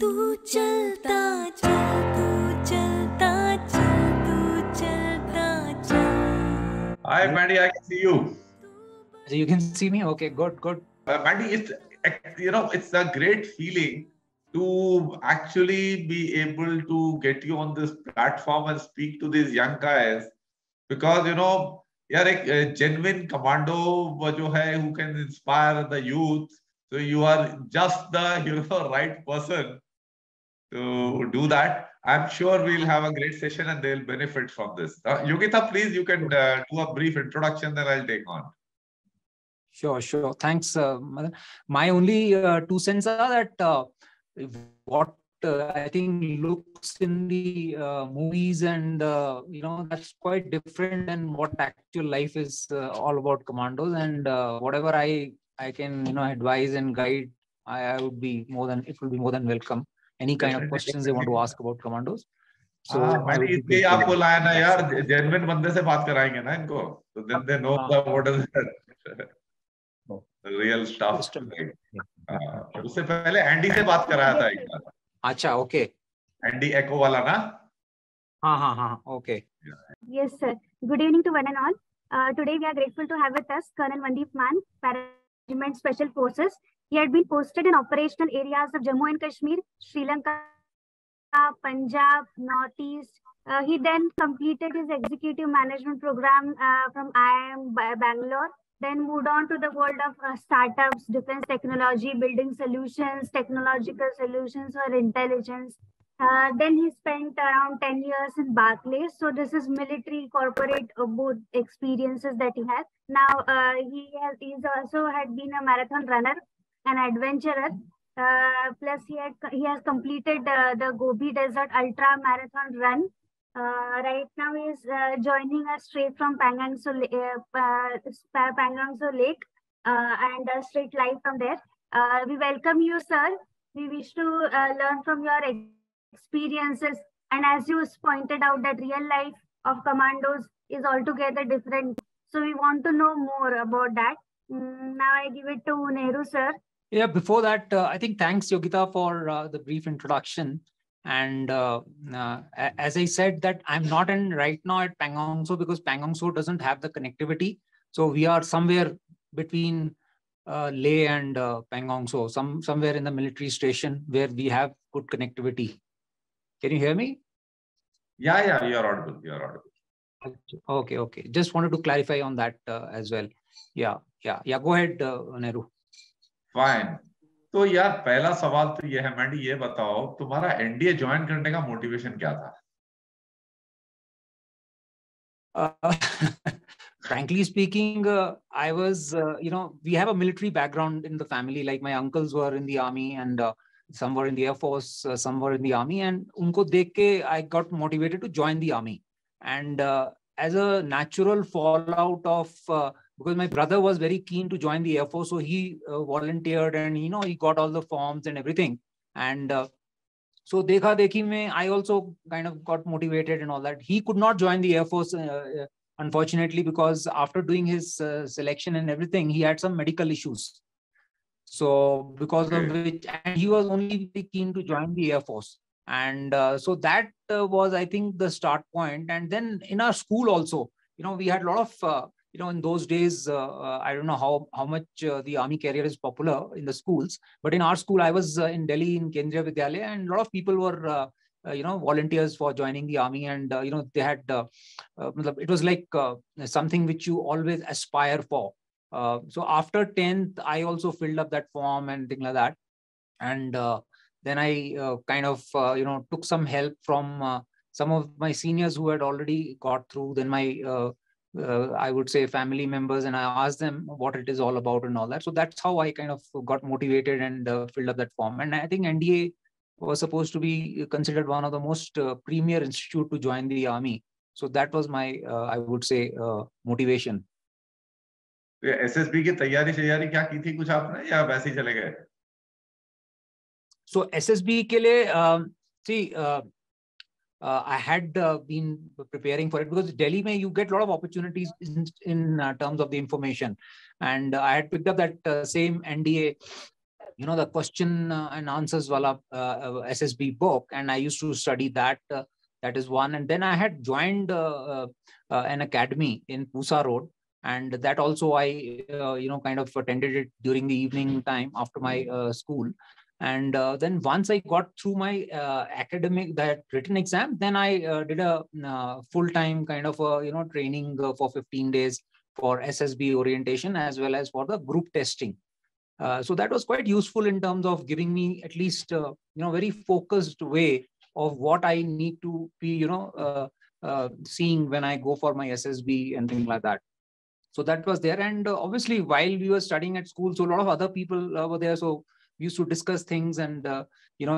Hi, Mandy, I can see you. You can see me? Okay, good, good. Mandy, it's a great feeling to actually be able to get you on this platform and speak to these young guys, because a genuine commando who can inspire the youth. So you are just the right person to do that. I'm sure we'll have a great session and they'll benefit from this. Yogita, please, you can do a brief introduction, then I'll take on. Sure, sure. Thanks, Madan. My only 2 cents are that what I think looks in the movies and that's quite different than what actual life is all about commandos, and whatever I can advise and guide, I would be more than welcome. Any kind of questions they want to ask about commandos. So then they know what is the real stuff. उससे पहले Andy से बात कराया था एक बार. अच्छा, okay. Andy Echo वाला ना? हाँ, okay. Yes, sir. Good evening to one and all. Today we are grateful to have with us Colonel Mandeep Mann, Para Regiment Special Forces. He had been posted in operational areas of Jammu and Kashmir, Sri Lanka, Punjab, Northeast. He then completed his executive management program from IIM Bangalore. Then moved on to the world of startups, defense technology, building solutions, technological solutions or intelligence. Then he spent around 10 years in Barclays. So this is military, corporate, both experiences that he has. Now he's also had been a marathon runner, an adventurer. Plus he has completed the Gobi Desert Ultra Marathon Run. Right now he is joining us straight from Pangong Tso Lake and straight live from there. We welcome you, sir. We wish to learn from your experiences, and as you pointed out that real life of commandos is altogether different. So we want to know more about that. Now I give it to Nehru, sir. Yeah, before that, I think thanks, Yogita, for the brief introduction. And as I said that I'm not in right now at Pangong Tso, because Pangong Tso doesn't have the connectivity. So we are somewhere between Leh and Pangong Tso, somewhere in the military station where we have good connectivity. Can you hear me? Yeah, you're audible. Okay. Just wanted to clarify on that as well. Yeah. Go ahead, Nehru. Fine. तो यार पहला सवाल तो ये है, मैंडी ये बताओ तुम्हारा एनडीए ज्वाइन करने का मोटिवेशन क्या था? Frankly speaking, I was, we have a military background in the family. Like my uncles were in the army, and some were in the air force, some were in the army, and उनको देख के I got motivated to join the army. And as a natural fallout of because my brother was very keen to join the Air Force, so he volunteered and he got all the forms and everything. And so dekha dekhi mein, I also kind of got motivated and all that. He could not join the Air Force, unfortunately, because after doing his selection and everything, he had some medical issues. So because of which, and he was only keen to join the Air Force. And so that was, I think, the start point. And then in our school also, we had a lot of... in those days, I don't know how much the army career is popular in the schools, but in our school, I was in Delhi in Kendriya Vidyalaya, and a lot of people were, volunteers for joining the army, and they had, it was like something which you always aspire for. So after 10th, I also filled up that form and things like that, and then I kind of took some help from some of my seniors who had already got through. Then my I would say family members, and I asked them what it is all about and all that. So that's how I kind of got motivated and filled up that form. And I think NDA was supposed to be considered one of the most premier institute to join the army. So that was my, I would say, motivation. SSB ki taiyari kya ki thi kuch aapne ya waise chale gaye? So SSB ke liye, see. I had been preparing for it, because Delhi mein you get a lot of opportunities in terms of the information, and I had picked up that same NDA the question and answers wala SSB book, and I used to study that. That is one. And then I had joined an academy in Pusa Road, and that also I, kind of attended it during the evening time after my school. And then once I got through my academic, that written exam, then I did a full-time kind of, training for 15 days for SSB orientation as well as for the group testing. So that was quite useful in terms of giving me at least, very focused way of what I need to be, seeing when I go for my SSB and things like that. So that was there. And obviously, while we were studying at school, so a lot of other people were there. So we used to discuss things and,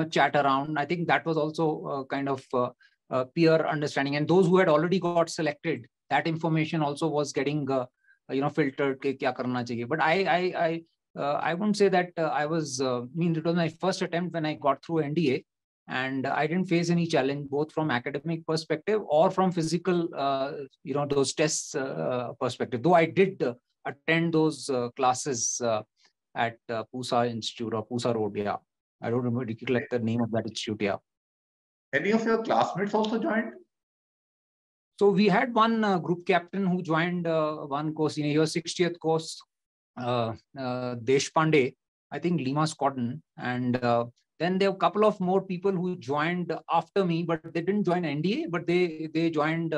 chat around. I think that was also kind of peer understanding. And those who had already got selected, that information also was getting, filtered. Kya karna chahiye. But I wouldn't say that I was, it was my first attempt when I got through NDA. And I didn't face any challenge, both from academic perspective or from physical, those tests perspective. Though I did attend those classes at Pusa Institute or Pusa Road. Yeah, I don't remember the name of that institute. Yeah. Any of your classmates also joined? So we had one group captain who joined one course. He was 60th course, Deshpande, I think Lima Squadron, and. Then there were a couple of more people who joined after me, but they didn't join NDA, but they joined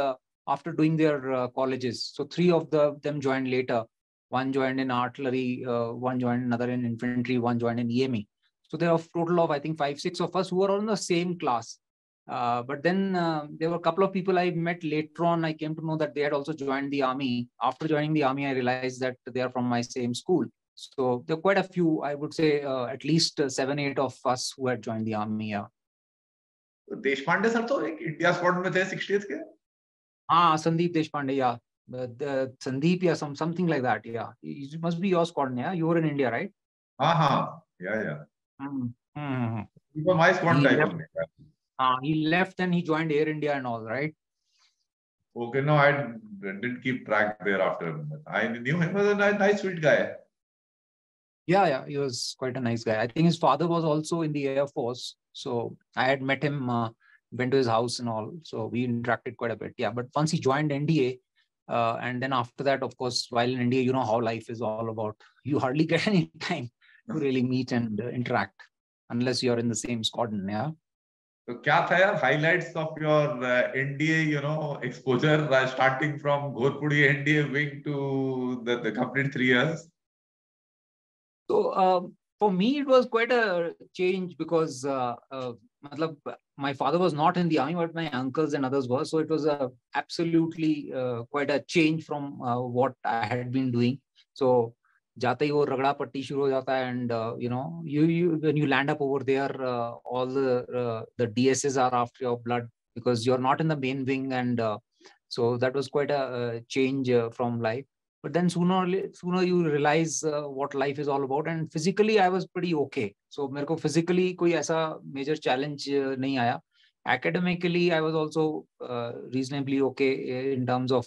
after doing their colleges. So three of them joined later. One joined in artillery, one joined another in infantry, one joined in IMA. So there are a total of, I think, 5, 6 of us who were all in the same class. But then there were a couple of people I met later on. I came to know that they had also joined the army. After joining the army, I realized that they are from my same school. So there are quite a few, I would say, at least 7, 8 of us who had joined the army. Yeah. Deshpande sir, to India squadron mein the 60th ke? Ah, Sandeep Deshpande, yeah. Sandeep, yeah, something like that, yeah. It must be your squadron, yeah. You were in India, right? Ah, yeah, yeah. He was my squadron type. He left and he joined Air India and all, right? Okay, no, I didn't keep track thereafter. I knew him as a nice, sweet guy. Yeah, he was quite a nice guy. I think his father was also in the Air Force. So I had met him, went to his house and all. So we interacted quite a bit. Yeah, but once he joined NDA, and then after that, of course, while in NDA, how life is all about. You hardly get any time to really meet and interact unless you're in the same squadron, yeah. So kya tha yaar highlights of your NDA, exposure starting from Ghorpadi NDA wing to the complete 3 years? So for me, it was quite a change because my father was not in the army, but my uncles and others were. So it was absolutely quite a change from what I had been doing. So jata hi wo ragda patti shuru ho jata hai, and when you land up over there, all the DSs are after your blood because you're not in the main wing, and so that was quite a change from life. But then sooner you realize what life is all about. And physically, I was pretty okay. So mereko physically koi aisa major challenge nahi aaya. Academically, I was also reasonably okay in terms of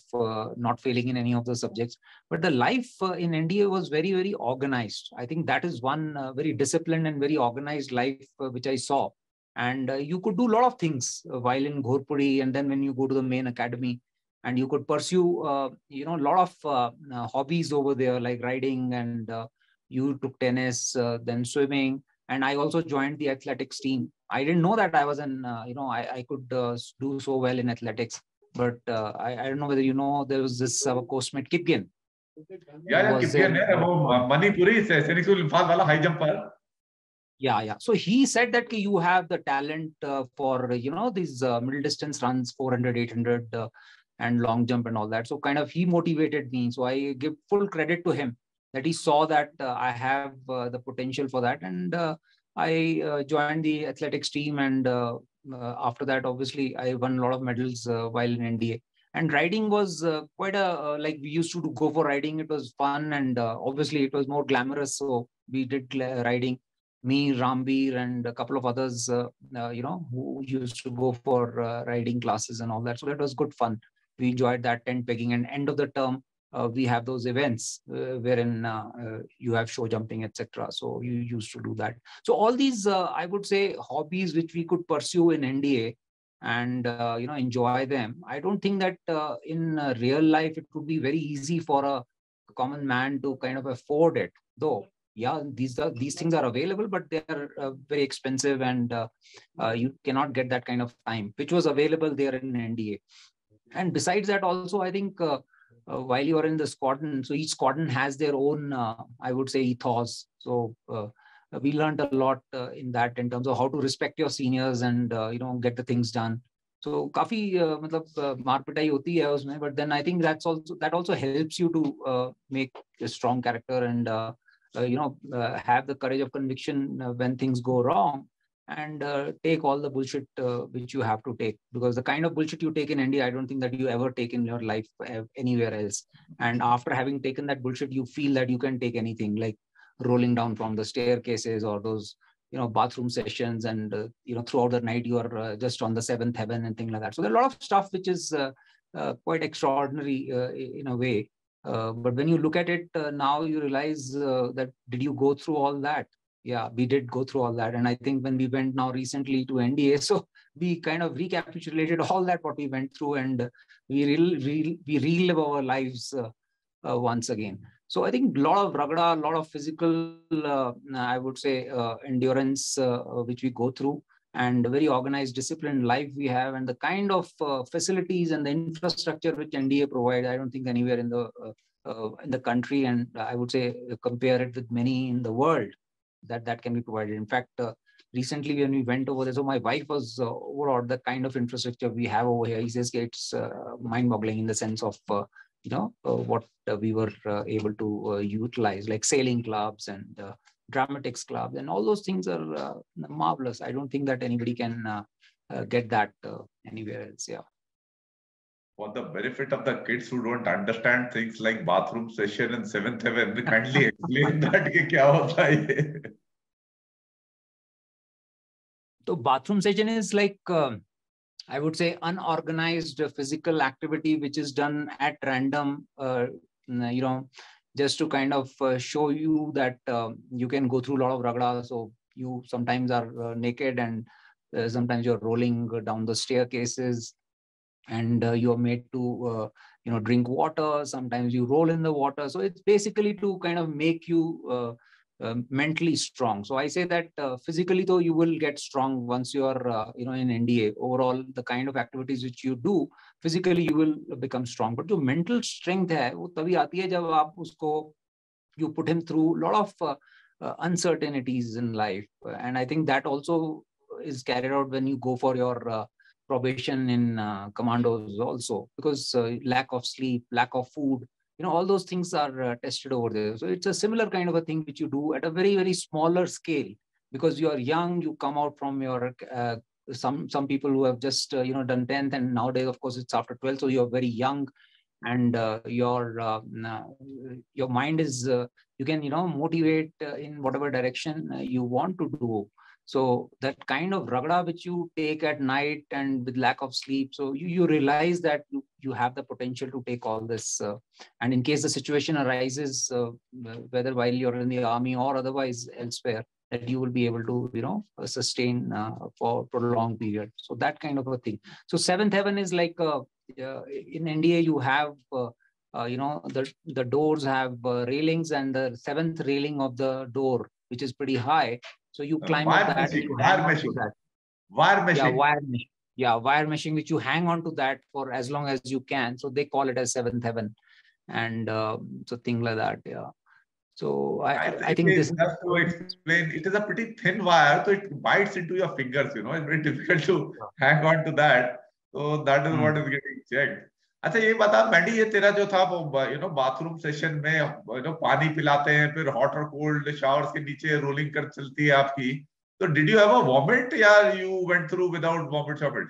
not failing in any of the subjects. But the life in NDA was very, very organized. I think that is one very disciplined and very organized life which I saw. And you could do a lot of things while in Ghorpadi, and then when you go to the main academy. And you could pursue, a lot of hobbies over there, like riding, and you took tennis, then swimming. And I also joined the athletics team. I didn't know that I was in, I could do so well in athletics. But I don't know whether there was this coursemate Kipkin. Yeah, Kipkin, Manipuri, senior school high jumper. Yeah. So he said that you have the talent for, these middle distance runs, 400, 800, and long jump and all that. So kind of he motivated me. So I give full credit to him that he saw that I have the potential for that. And I joined the athletics team. And after that, obviously, I won a lot of medals while in NDA. And riding was quite a, we used to go for riding. It was fun. And obviously, it was more glamorous. So we did riding. Me, Rambir, and a couple of others, who used to go for riding classes and all that. So that was good fun. We enjoyed that, tent pegging, and end of the term, we have those events wherein you have show jumping, etc. So you used to do that. So all these, I would say, hobbies which we could pursue in NDA and enjoy them. I don't think that in real life it would be very easy for a common man to kind of afford it. Though, yeah, these things are available, but they are very expensive, and you cannot get that kind of time which was available there in NDA. And besides that, also I think while you are in the squadron, so each squadron has their own, I would say, ethos. So we learned a lot in that, in terms of how to respect your seniors and get the things done. So काफी मतलब मारपिटाई होती है उसमें, but then I think that also helps you to make a strong character and have the courage of conviction when things go wrong, and take all the bullshit which you have to take, because the kind of bullshit you take in India, I don't think that you ever take in your life anywhere else. And after having taken that bullshit, you feel that you can take anything, like rolling down from the staircases or those bathroom sessions, and throughout the night you are just on the seventh heaven and things like that. So there are a lot of stuff which is quite extraordinary in a way, but when you look at it now, you realize that did you go through all that? Yeah, we did go through all that. And I think when we went now recently to NDA, so we kind of recapitulated all that what we went through, and we relive our lives once again. So I think a lot of ragda, a lot of physical, I would say, endurance which we go through, and a very organized, disciplined life we have, and the kind of facilities and the infrastructure which NDA provides, I don't think anywhere in the country, and I would say compare it with many in the world, that can be provided. In fact, recently when we went over there, so my wife was overawed the kind of infrastructure we have over here. He says it's mind-boggling in the sense of what we were able to utilize, like sailing clubs and dramatics clubs, and all those things are marvelous. I don't think that anybody can get that anywhere else. Yeah. For the benefit of the kids who don't understand things like bathroom session and seventh heaven, kindly explain that कि क्या होता है. So bathroom session is like, I would say, unorganized physical activity which is done at random, just to kind of show you that you can go through a lot of ragda. So you sometimes are naked, and sometimes you're rolling down the staircases, and you're made to drink water, sometimes you roll in the water. So it's basically to kind of make you mentally strong. So I say that physically though you will get strong once you are in NDA. Overall, the kind of activities which you do physically, you will become strong, but your mental strength hai wo tabhi aati hai jab aap usko, you put him through a lot of uncertainties in life, and I think that also is carried out when you go for your probation in commandos also, because lack of sleep, lack of food, all those things are tested over there. So it's a similar kind of a thing which you do at a very, very smaller scale, because you are young, you come out from your, some people who have just, done 10th, and nowadays, of course, it's after 12th. So you're very young, and your mind is, you can, motivate in whatever direction you want to do. So that kind of ragda which you take at night and with lack of sleep, so you realize that you have the potential to take all this. And in case the situation arises, whether while you're in the army or otherwise elsewhere, that you will be able to, sustain for prolonged period. So that kind of a thing. So seventh heaven is like, in NDA you have, the doors have railings, and the seventh railing of the door, which is pretty high. So you climb up that. Wire meshing. Yeah, wire meshing, which you hang on to that for as long as you can. So they call it as seventh heaven, and so things like that. Yeah. So I think this is just to explain. It is a pretty thin wire, so it bites into your fingers. It's very difficult to hang on to that. So that is what is getting checked. अच्छा ये बता मैंडी, ये तेरा जो था वो bathroom session में पानी पिलाते हैं, फिर हॉट और कोल्ड शावर्स के नीचे रोलिंग कर चलती है आपकी, तो did you have a vomit या you went through without vomit शॉपिट?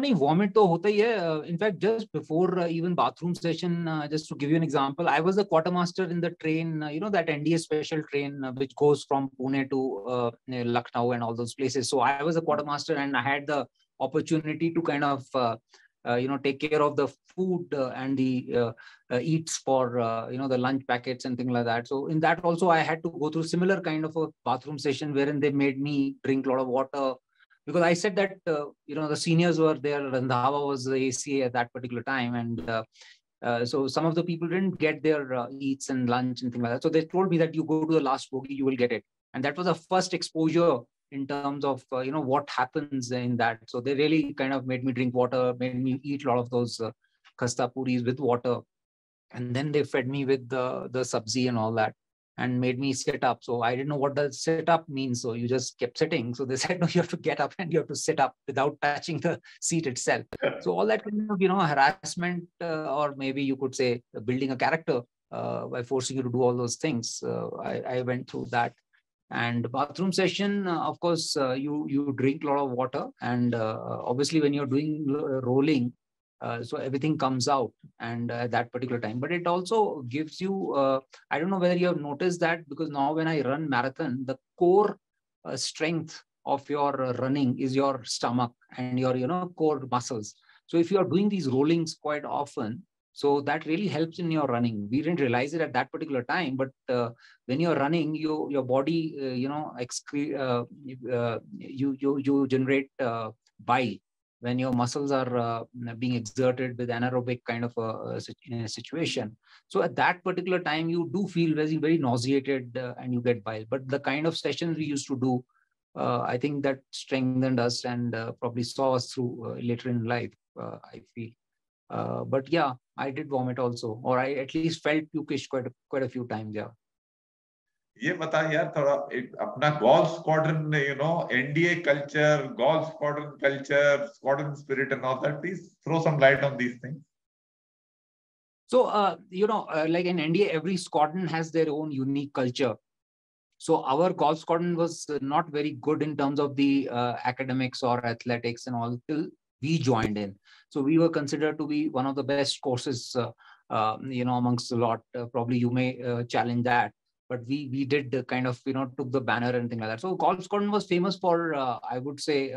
नहीं, वॉमिट तो होता ही है. In fact just before even bathroom session, just to give you an example, I was the quartermaster in the train, that NDA special train which goes from Pune to Lucknow and all those places. So I was the quartermaster and I had the opportunity to kind of take care of the food and the eats for, the lunch packets and things like that. So in that also, I had to go through similar kind of a bathroom session wherein they made me drink a lot of water, because I said that, the seniors were there. Randhawa was the ACA at that particular time. And so some of the people didn't get their eats and lunch and things like that. So they told me that you go to the last bogey, you will get it. And that was the first exposure in terms of, what happens in that. So they really kind of made me drink water, made me eat a lot of those khasta puris with water. And then they fed me with the sabzi and all that, and made me sit up. So I didn't know what the sit up means. So you just kept sitting. So they said, no, you have to get up and you have to sit up without touching the seat itself. So all that kind of, harassment, or maybe you could say building a character by forcing you to do all those things. I went through that. And bathroom session, of course, you drink a lot of water. And obviously when you're doing rolling, so everything comes out, and at that particular time. But it also gives you, I don't know whether you have noticed that, because now when I run marathon, the core strength of your running is your stomach and your, core muscles. So if you are doing these rollings quite often, so that really helps in your running. We didn't realize it at that particular time, but when you're running, your body, you generate bile. When your muscles are being exerted with anaerobic kind of a situation. So at that particular time, you do feel very, very nauseated and you get bile. But the kind of sessions we used to do, I think that strengthened us and probably saw us through later in life, I feel. But yeah, I did vomit also, or I at least felt pukish quite a few times, yeah. ये बता यार थोड़ा अपना golf squadron NDA culture, golf squadron culture, squadron spirit and all that. Please throw some light on these things. So like in NDA, every squadron has their own unique culture. So our golf squadron was not very good in terms of the academics or athletics and all till we joined in. So we were considered to be one of the best courses, amongst a lot. Probably you may challenge that. But we did kind of, took the banner and things like that. So Golf Squadron was famous for, I would say,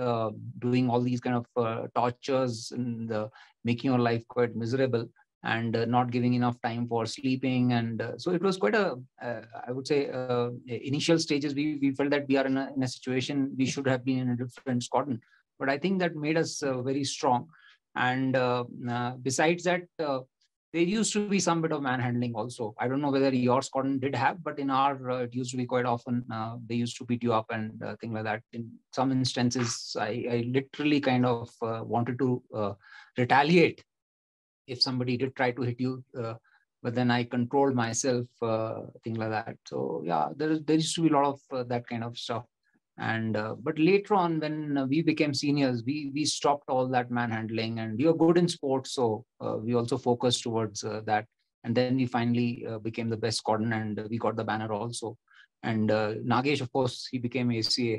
doing all these kind of tortures and making your life quite miserable and not giving enough time for sleeping. And so it was quite a, I would say, initial stages. We felt that we are in a situation, we should have been in a different squadron. But I think that made us very strong. And besides that, there used to be some bit of manhandling also. I don't know whether your squadron did have, but in our, it used to be quite often, they used to beat you up and things like that. In some instances, I literally kind of wanted to retaliate if somebody did try to hit you, but then I controlled myself, things like that. So yeah, there used to be a lot of that kind of stuff. And but later on, when we became seniors, we stopped all that manhandling, and we were good in sports, so we also focused towards that. And then we finally became the best squadron, and we got the banner also. And Nagesh, of course, he became ACA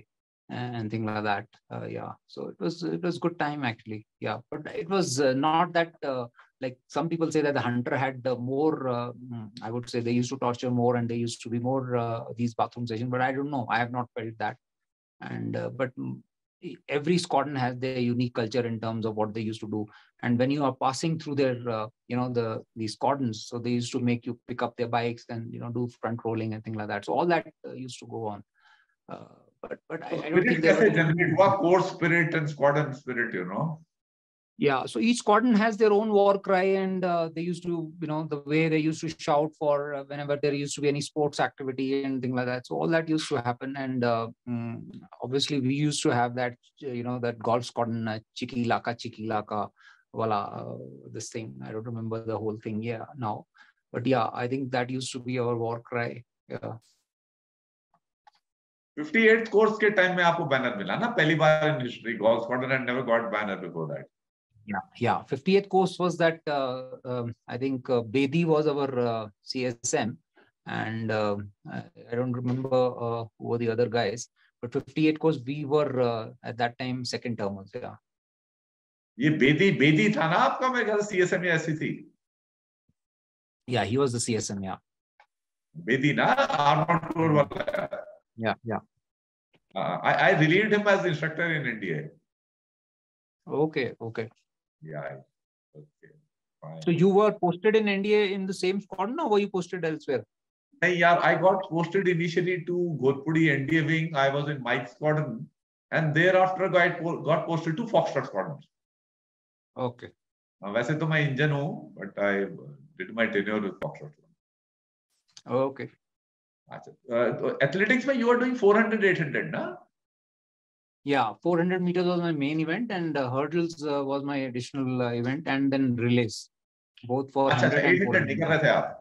and things like that. Yeah, so it was good time actually. Yeah, but it was not that like some people say that the hunter had more. I would say they used to torture more, and they used to be more these bathroom sessions. But I don't know. I have not felt that. And but every squadron has their unique culture in terms of what they used to do. And when you are passing through their these squadrons, so they used to make you pick up their bikes and do front rolling and things like that. So all that used to go on. But so I don't think they what core spirit and squadron spirit, Yeah, so each squadron has their own war cry, and they used to, the way they used to shout for whenever there used to be any sports activity and things like that. So all that used to happen, and obviously we used to have that, that golf squadron, chiki laka, voila, this thing. I don't remember the whole thing, yeah, now. But yeah, I think that used to be our war cry, yeah. 58th course ke time mein aapko banner mila na, pehli baar in history, golf squadron had never got banner before that. Yeah. 58th course was that, I think Bedi was our CSM, and I don't remember who were the other guys, but 58th course, we were at that time second termers, yeah. Ye Bedi tha na aapka, mere khayal CSM ya SCC? Yeah, he was the CSM, yeah. Bedi na, Arnold Tour wala. Yeah. I relieved him as instructor in India. Okay. Yeah. Okay, fine. So you were posted in NDA in the same squadron, or were you posted elsewhere? Hey, yeah, I got posted initially to Ghorpadi NDA wing. I was in Mike's squadron, and thereafter I got posted to Foxtrot squadron. Okay. वैसे तो मैं engine हूँ, but I did my tenure with Foxtrot. Okay. Athletics, you were doing 400, 800, na? Yeah, 400 meters was my main event, and hurdles was my additional event, and then relays, both for 100 and 400.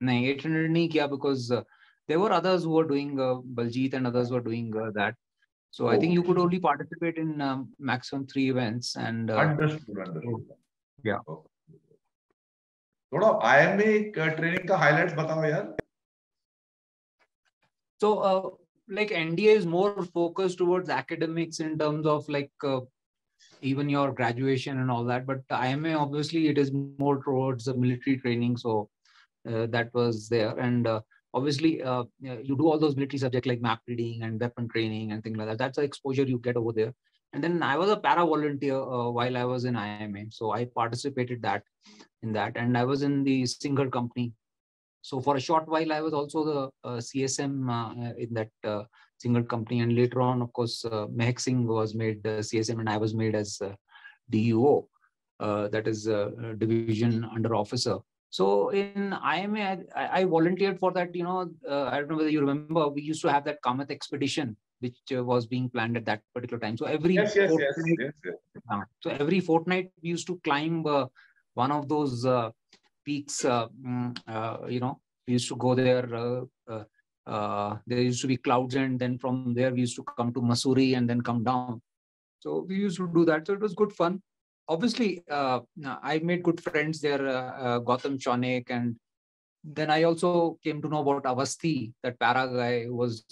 No, 800 nahi kiya because there were others who were doing Baljeet and others were doing that. So I think you could only participate in maximum 3 events. And understood, understood. Yeah. Thoda IMA training ka highlights batao yaar. So like NDA is more focused towards academics in terms of like even your graduation and all that. But IMA obviously it is more towards the military training. So that was there. And obviously you do all those military subjects like map reading and weapon training and things like that. That's the exposure you get over there. And then I was a para volunteer while I was in IMA. So I participated in that. And I was in the Singer company. So for a short while, I was also the CSM in that Singer company. And later on, of course, Mehak Singh was made CSM and I was made as DUO, that is Division Under Officer. So in IMA, I volunteered for that, you know, I don't know whether you remember, we used to have that Kamet expedition, which was being planned at that particular time. So every fortnight, we used to climb one of those peaks, you know, we used to go there. There used to be clouds and then from there, we used to come to Mussoorie and then come down. So we used to do that. So it was good fun. Obviously, I made good friends there, Gautam Chonek, and then I also came to know about Avasthi, that para guy was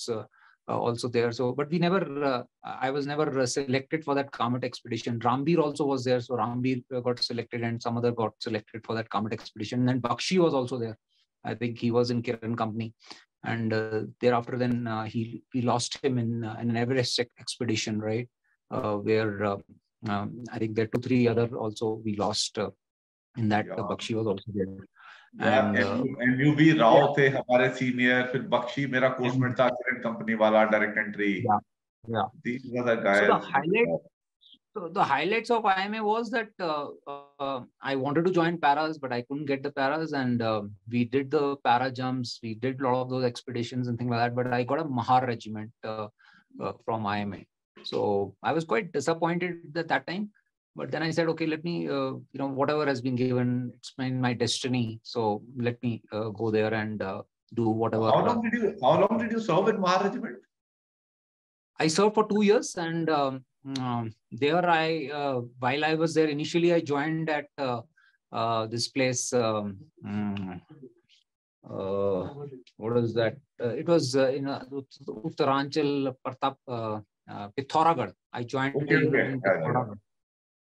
also there. So, but we never, I was never selected for that Kamet expedition. Rambir also was there, so Rambir got selected and some other got selected for that Kamet expedition. And Bakshi was also there. I think he was in Kiran company. And thereafter then we lost him in an Everest expedition, right? Where... I think there are 2-3 other also we lost in that. Yeah. Bakshi was also there. Yeah, and MUV Rao the hamare senior, then Bakshi, mera coursemate tha, Kiran company wala, direct entry. Yeah, yeah. These were the guys. So the highlights of IMA was that I wanted to join paras, but I couldn't get the paras, and we did the para jumps, we did a lot of those expeditions and things like that. But I got a Mahar Regiment from IMA. So I was quite disappointed at that time, but then I said, okay, let me, you know, whatever has been given, it's been my destiny. So let me go there and do whatever. How long did you serve in Mahar Regiment? I served for 2 years, and there I, while I was there, initially I joined at this place. What is that? It was in Uttaranchal Pratap. Pithoragarh. I joined in Pithoragarh.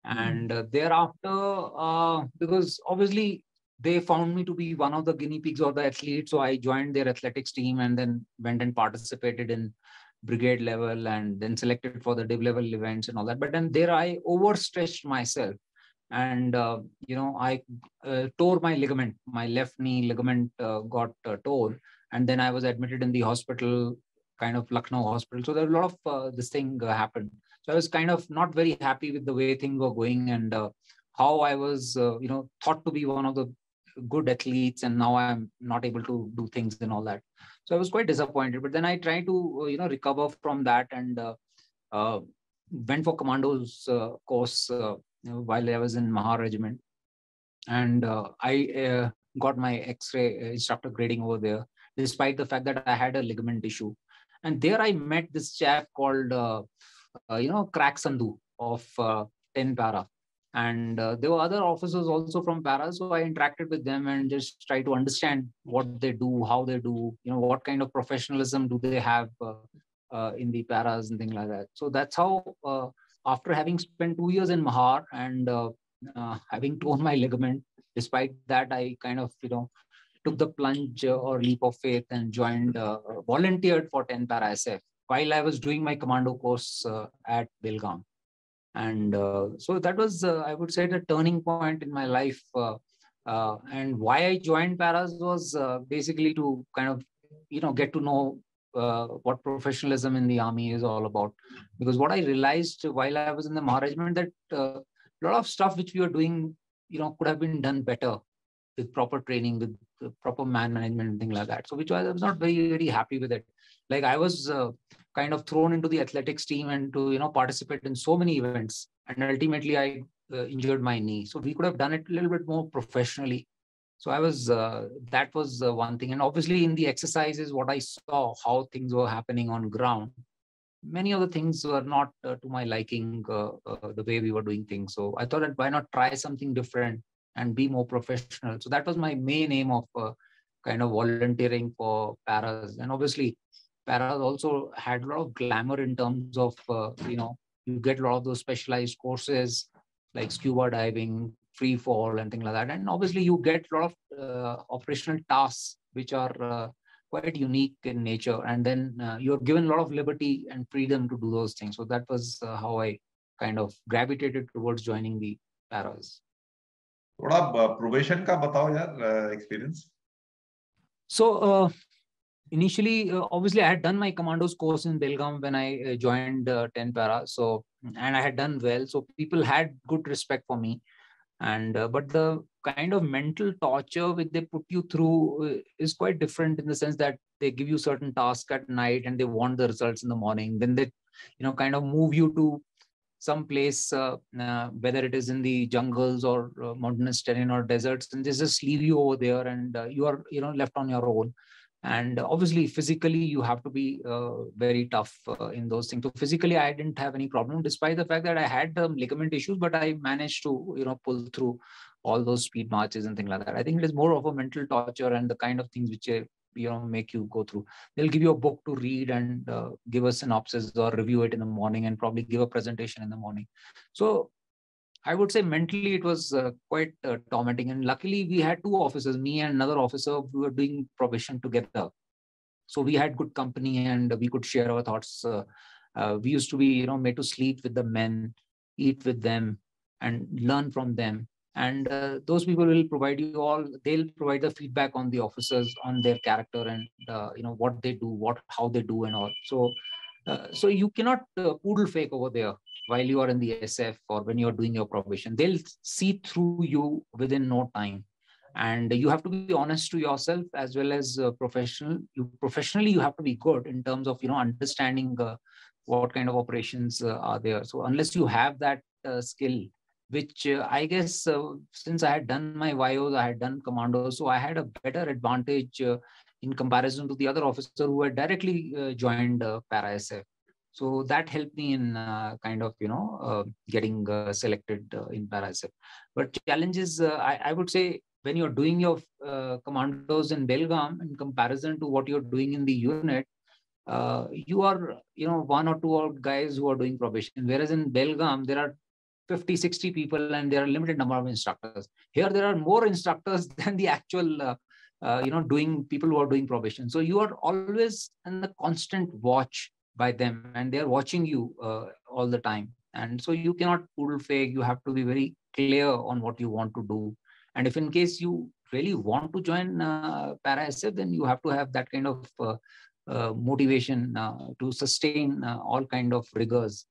And thereafter, because obviously they found me to be one of the guinea pigs or the athletes, so I joined their athletics team and then went and participated in brigade level and then selected for the div level events and all that. But then there I overstretched myself and, you know, I tore my ligament. My left knee ligament got torn, and then I was admitted in the hospital, kind of Lucknow hospital. So there were a lot of this thing happened. So I was kind of not very happy with the way things were going and how I was, you know, thought to be one of the good athletes, and now I'm not able to do things and all that. So I was quite disappointed, but then I tried to, you know, recover from that and went for commandos course you know, while I was in Mahar Regiment. And I got my X-ray instructor grading over there, despite the fact that I had a ligament issue. And there I met this chap called, you know, Crack Sandhu of 10 Para. And there were other officers also from Para. So I interacted with them and just tried to understand what they do, how they do, you know, what kind of professionalism do they have in the Paras and things like that. So that's how, after having spent 2 years in Mahar and having torn my ligament, despite that, I kind of, you know, took the plunge or leap of faith and joined, volunteered for 10 Para SF while I was doing my commando course at Belgaum. And so that was, I would say, the turning point in my life. And why I joined Paras was basically to kind of, get to know what professionalism in the army is all about. Because what I realized while I was in the Mahar Regiment, that a lot of stuff which we were doing, could have been done better with proper training, with proper man management and things like that. So which I was not very, very happy with it. Like I was kind of thrown into the athletics team and to, participate in so many events. And ultimately I injured my knee. So we could have done it a little bit more professionally. So I was, that was one thing. And obviously in the exercises, what I saw, how things were happening on ground, many of the things were not to my liking, the way we were doing things. So I thought that why not try something different and be more professional. So that was my main aim of kind of volunteering for Paras. And obviously Paras also had a lot of glamour in terms of, you get a lot of those specialized courses like scuba diving, free fall and things like that. And obviously you get a lot of operational tasks, which are quite unique in nature. And then you're given a lot of liberty and freedom to do those things. So that was how I kind of gravitated towards joining the Paras. Thoda probation ka batao yaar, experience. So initially, obviously, I had done my commandos course in Belgaum when I joined 10 Para. So, and I had done well. So people had good respect for me. And but the kind of mental torture which they put you through is quite different in the sense that they give you certain tasks at night and they want the results in the morning. Then they, kind of move you to some place, whether it is in the jungles or mountainous terrain or deserts, and they just leave you over there, and you are, left on your own. And obviously, physically, you have to be very tough in those things. So physically, I didn't have any problem, despite the fact that I had ligament issues, but I managed to, pull through all those speed marches and things like that. I think it is more of a mental torture and the kind of things which, make you go through. They'll give you a book to read and give a synopsis or review it in the morning and probably give a presentation in the morning. So I would say mentally, it was quite tormenting. And luckily, we had two officers, me and another officer, we were doing probation together. So we had good company and we could share our thoughts. We used to be, made to sleep with the men, eat with them, and learn from them. And those people will provide you all, they'll provide the feedback on the officers, on their character and, what they do, how they do and all. So, so you cannot poodle fake over there. While you are in the SF or when you're doing your probation, they'll see through you within no time. And you have to be honest to yourself as well as professional. Professionally, you have to be good in terms of, understanding what kind of operations are there. So unless you have that skill, which I guess since I had done my YOs, I had done commandos, so I had a better advantage in comparison to the other officer who had directly joined Para SF. So that helped me in kind of, getting selected in Para SF. But challenges, I would say, when you're doing your commandos in Belgaum in comparison to what you're doing in the unit, you are, one or two old guys who are doing probation. Whereas in Belgaum, there are 50, 60 people and there are a limited number of instructors. Here, there are more instructors than the actual, doing people who are doing probation. So you are always in the constant watch by them, and they're watching you all the time. And so you cannot poodle fake, you have to be very clear on what you want to do. And if in case you really want to join Para SF, then you have to have that kind of motivation to sustain all kind of rigors,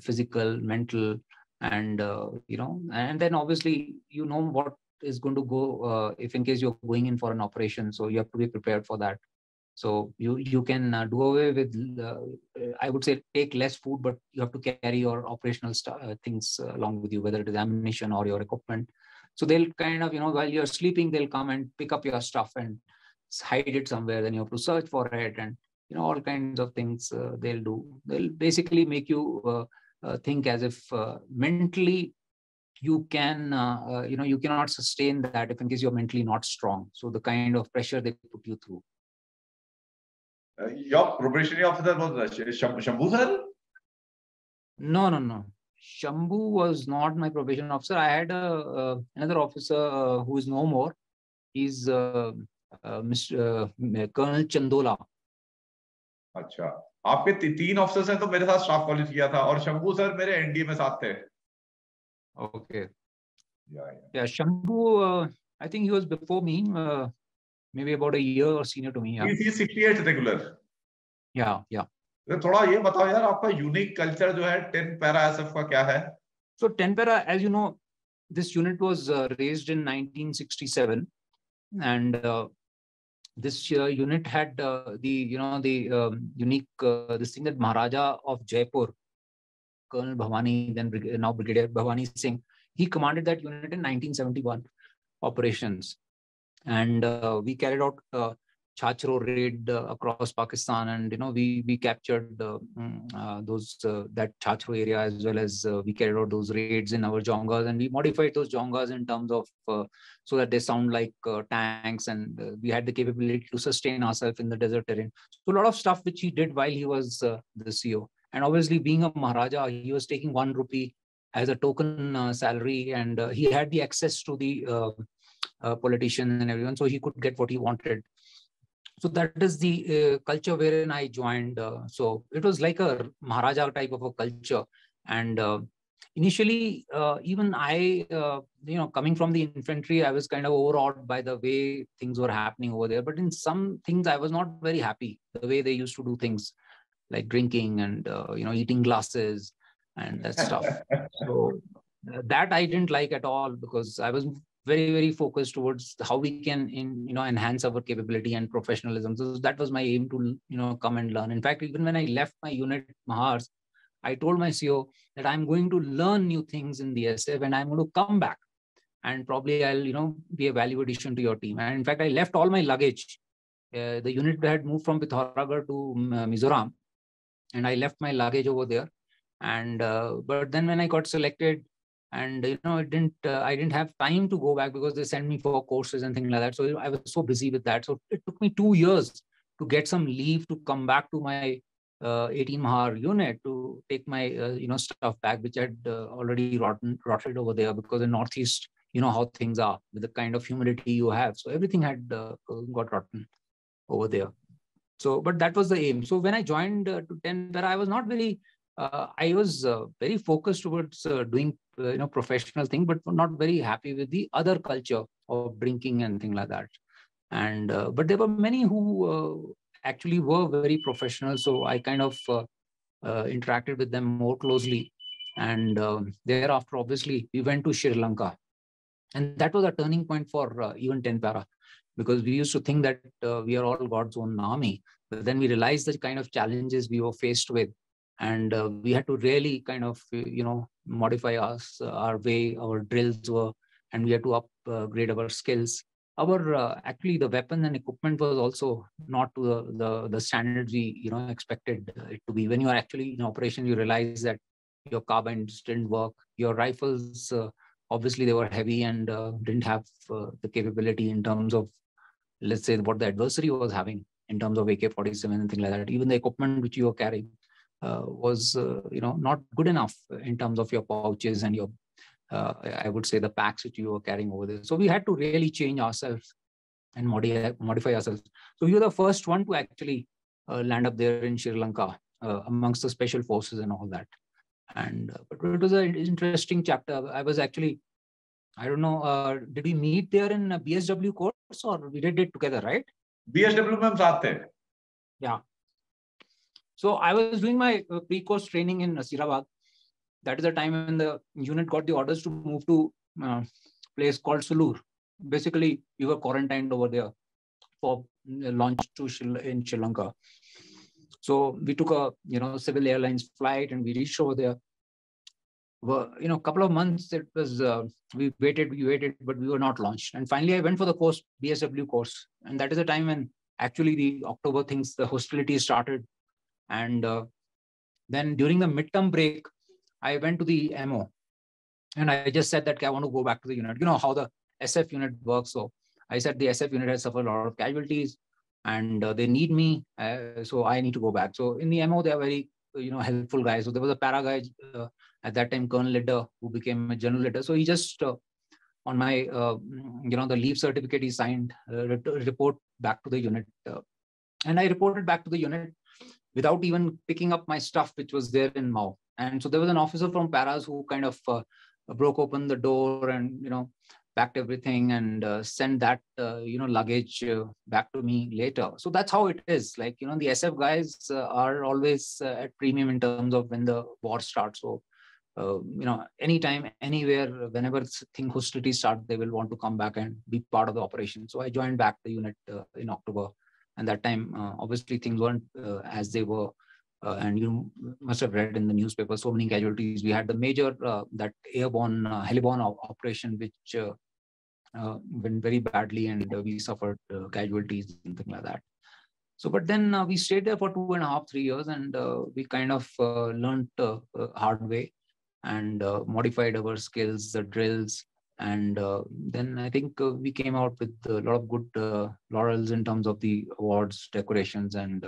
physical, mental, and, and then obviously, what is going to go if in case you're going in for an operation. So you have to be prepared for that. So you can do away with, I would say, take less food, but you have to carry your operational things along with you, whether it is ammunition or your equipment. So they'll kind of, while you're sleeping, they'll come and pick up your stuff and hide it somewhere. Then you have to search for it and, all kinds of things they'll do. They'll basically make you think as if mentally you can, you cannot sustain that if in case you're mentally not strong. So the kind of pressure they put you through. Your probationary officer was Shambhu, sir? No. Shambhu was not my probation officer. I had another officer who is no more. He's Colonel Chandola. Achha. आपके तीन officers हैं, तो मेरे साथ staff college किया था और Shambhu sir मेरे एनडीए में साथ थे। Okay, yeah Shambhu I think he was before me, maybe about a year और senior to me. He is 68 regular. Yeah थोड़ा ये बताओ यार, आपका यूनिक कल्चर जो है 10 पैरा एसएफ का क्या है? So 10 Para, as you know, this unit was raised in 1967, and this unit had the unique this thing that Maharaja of Jaipur, Colonel Bhavani, then now Brigadier Bhavani Singh, he commanded that unit in 1971 operations, and we carried out Chachro raid across Pakistan, and we captured those that Chachro area, as well as we carried out those raids in our jongas, and we modified those jongas in terms of so that they sound like tanks, and we had the capability to sustain ourselves in the desert terrain. So a lot of stuff which he did while he was the CO, and obviously being a Maharaja, he was taking 1 rupee as a token salary, and he had the access to the politician and everyone, so he could get what he wanted. So that is the culture wherein I joined. So it was like a Maharaja type of a culture. And initially, even I, coming from the infantry, I was kind of overawed by the way things were happening over there. But in some things, I was not very happy, the way they used to do things like drinking and, eating glasses and that stuff. So that I didn't like at all, because I was very, very focused towards how we can, enhance our capability and professionalism. So that was my aim to, come and learn. In fact, even when I left my unit, Mahars, I told my CO that I'm going to learn new things in the SF, and I'm going to come back, and probably I'll, be a value addition to your team. And in fact, I left all my luggage. The unit had moved from Pithoragarh to Mizoram, and I left my luggage over there. And but then when I got selected, and I didn't have time to go back, because they sent me for courses and things like that. So I was so busy with that. So it took me 2 years to get some leave to come back to my 18 Mahar unit to take my stuff back, which had already rotted over there, because in Northeast, how things are with the kind of humidity you have. So everything had got rotten over there. So, but that was the aim. So when I joined to 10 Para, I was not really. I was very focused towards doing, professional thing, but not very happy with the other culture of drinking and things like that. And but there were many who actually were very professional, so I kind of interacted with them more closely. And thereafter, obviously, we went to Sri Lanka, and that was a turning point for even 10 Para, because we used to think that we are all God's own army, but then we realized the kind of challenges we were faced with. And we had to really kind of, modify our way, our drills were, and we had to upgrade our skills. Our, actually, the weapon and equipment was also not to the standards we, expected it to be. When you are actually in operation, you realize that your carbines didn't work. Your rifles, obviously, they were heavy and didn't have the capability in terms of, let's say, what the adversary was having in terms of AK-47 and things like that. Even the equipment which you were carrying was not good enough in terms of your pouches and your I would say the packs that you were carrying over there. So we had to really change ourselves and modify ourselves. So we were the first one to actually land up there in Sri Lanka amongst the special forces and all that. And but it was an interesting chapter. I was actually, I don't know, did we meet there in a BSW course, or we did it together, right? BSW mein saath the. Yeah. So I was doing my pre-course training in Nasirabad. That is the time when the unit got the orders to move to a place called Sulur. Basically, we were quarantined over there for launch to in Sri Lanka. So we took a Civil Airlines flight, and we reached over there. Well, a couple of months it was we waited, but we were not launched. And finally, I went for the course, BSW course, and that is the time when actually the October things, the hostility started. And then during the midterm break, I went to the MO, and I just said that I want to go back to the unit. You know how the SF unit works. So I said the SF unit has suffered a lot of casualties, and they need me. So I need to go back. So in the MO, they are very, helpful guys. So there was a para guy at that time, Colonel Leader, who became a general leader. So he just on my, the leave certificate, he signed report back to the unit. And I reported back to the unit. without even picking up my stuff, which was there in Mao. And so there was an officer from Paras who kind of broke open the door and, you know, packed everything and sent that, you know, luggage back to me later. So that's how it is. Like, you know, the SF guys are always at premium in terms of when the war starts. So, you know, anytime, anywhere, whenever hostilities start, they will want to come back and be part of the operation. So I joined back the unit in October. And that time, obviously, things weren't as they were. And you must have read in the newspaper, so many casualties. We had the major, that airborne, heliborne operation, which went very badly, and we suffered casualties and things like that. So, but then we stayed there for 2.5–3 years, and we kind of learned hard way and modified our skills, the drills. And then I think we came out with a lot of good laurels in terms of the awards, decorations, and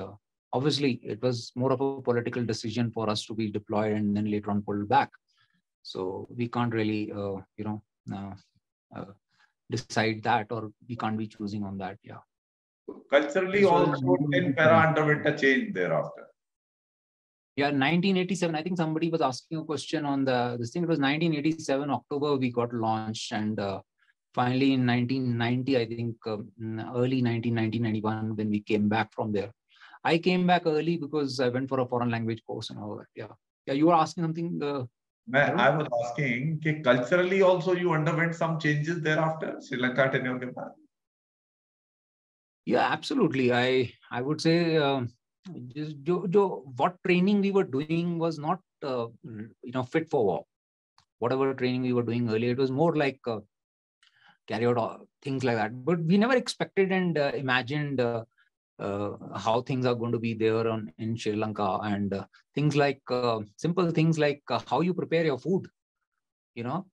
obviously it was more of a political decision for us to be deployed and then later on pulled back. So we can't really, you know, decide that, or we can't be choosing on that. Yeah. Culturally, so, also 10PARA underwent a change thereafter. Yeah, 1987. I think somebody was asking a question on this thing. It was 1987 October we got launched, and finally in 1990, I think early 1991 when we came back from there. I came back early because I went for a foreign language course and all that. Yeah, yeah. You were asking something. I was asking that culturally also you underwent some changes thereafter. Sri Lanka tenure ke baad. Yeah, absolutely. I would say. Just what training we were doing was not, you know, fit for war. Whatever training we were doing earlier, it was more like carry out things like that. But we never expected and imagined how things are going to be there in Sri Lanka, and things like simple things like how you prepare your food. You know,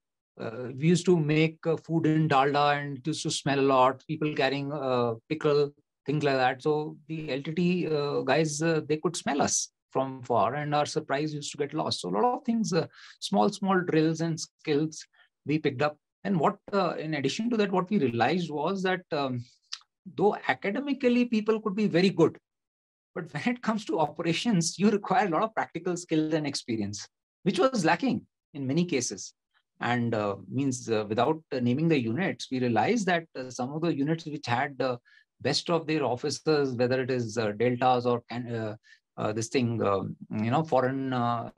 we used to make food in dalda, and it used to smell a lot. People carrying pickle. Things like that. So the LTT guys, they could smell us from far, and our surprise used to get lost. So a lot of things, small drills and skills we picked up. And what, in addition to that, what we realized was that though academically people could be very good, but when it comes to operations, you require a lot of practical skills and experience, which was lacking in many cases. And means without naming the units, we realized that some of the units which had best of their officers, whether it is deltas or this thing, you know, foreign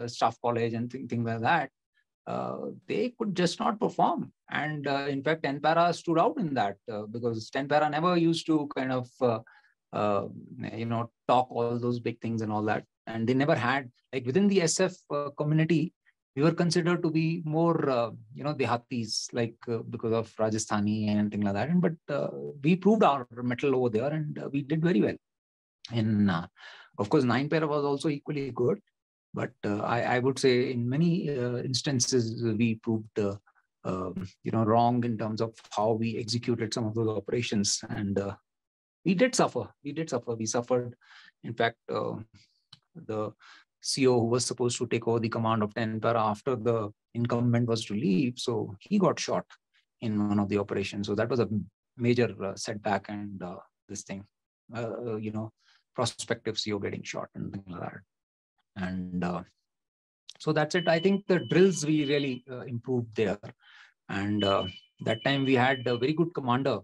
staff college and things like that, they could just not perform. And in fact, 10PARA stood out in that because 10PARA never used to kind of, you know, talk all those big things and all that. And they never had, like within the SF community, we were considered to be more, you know, Dehatis, like because of Rajasthani and things like that. And, but we proved our mettle over there, and we did very well. And of course, 9PARA was also equally good. But I would say in many instances, we proved, you know, wrong in terms of how we executed some of those operations. And we did suffer. We did suffer. We suffered, in fact, the CO who was supposed to take over the command of 10PARA after the incumbent was to leave. So he got shot in one of the operations. So that was a major setback, and this thing, you know, prospective CO getting shot and things like that. And so that's it. I think the drills we really improved there. And that time we had a very good commander,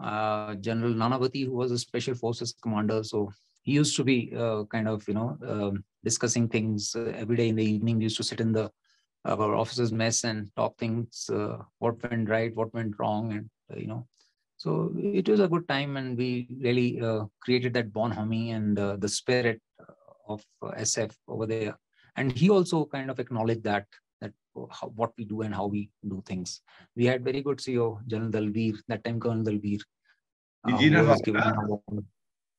General Nanavati, who was a special forces commander. So he used to be kind of, you know, discussing things every day in the evening. We used to sit in the our officers' mess and talk things, what went right, what went wrong, and, you know. So it was a good time, and we really created that bonhomie and the spirit of SF over there. And he also kind of acknowledged that what we do and how we do things. We had very good CO, General Dalvir, that time Colonel Dalvir.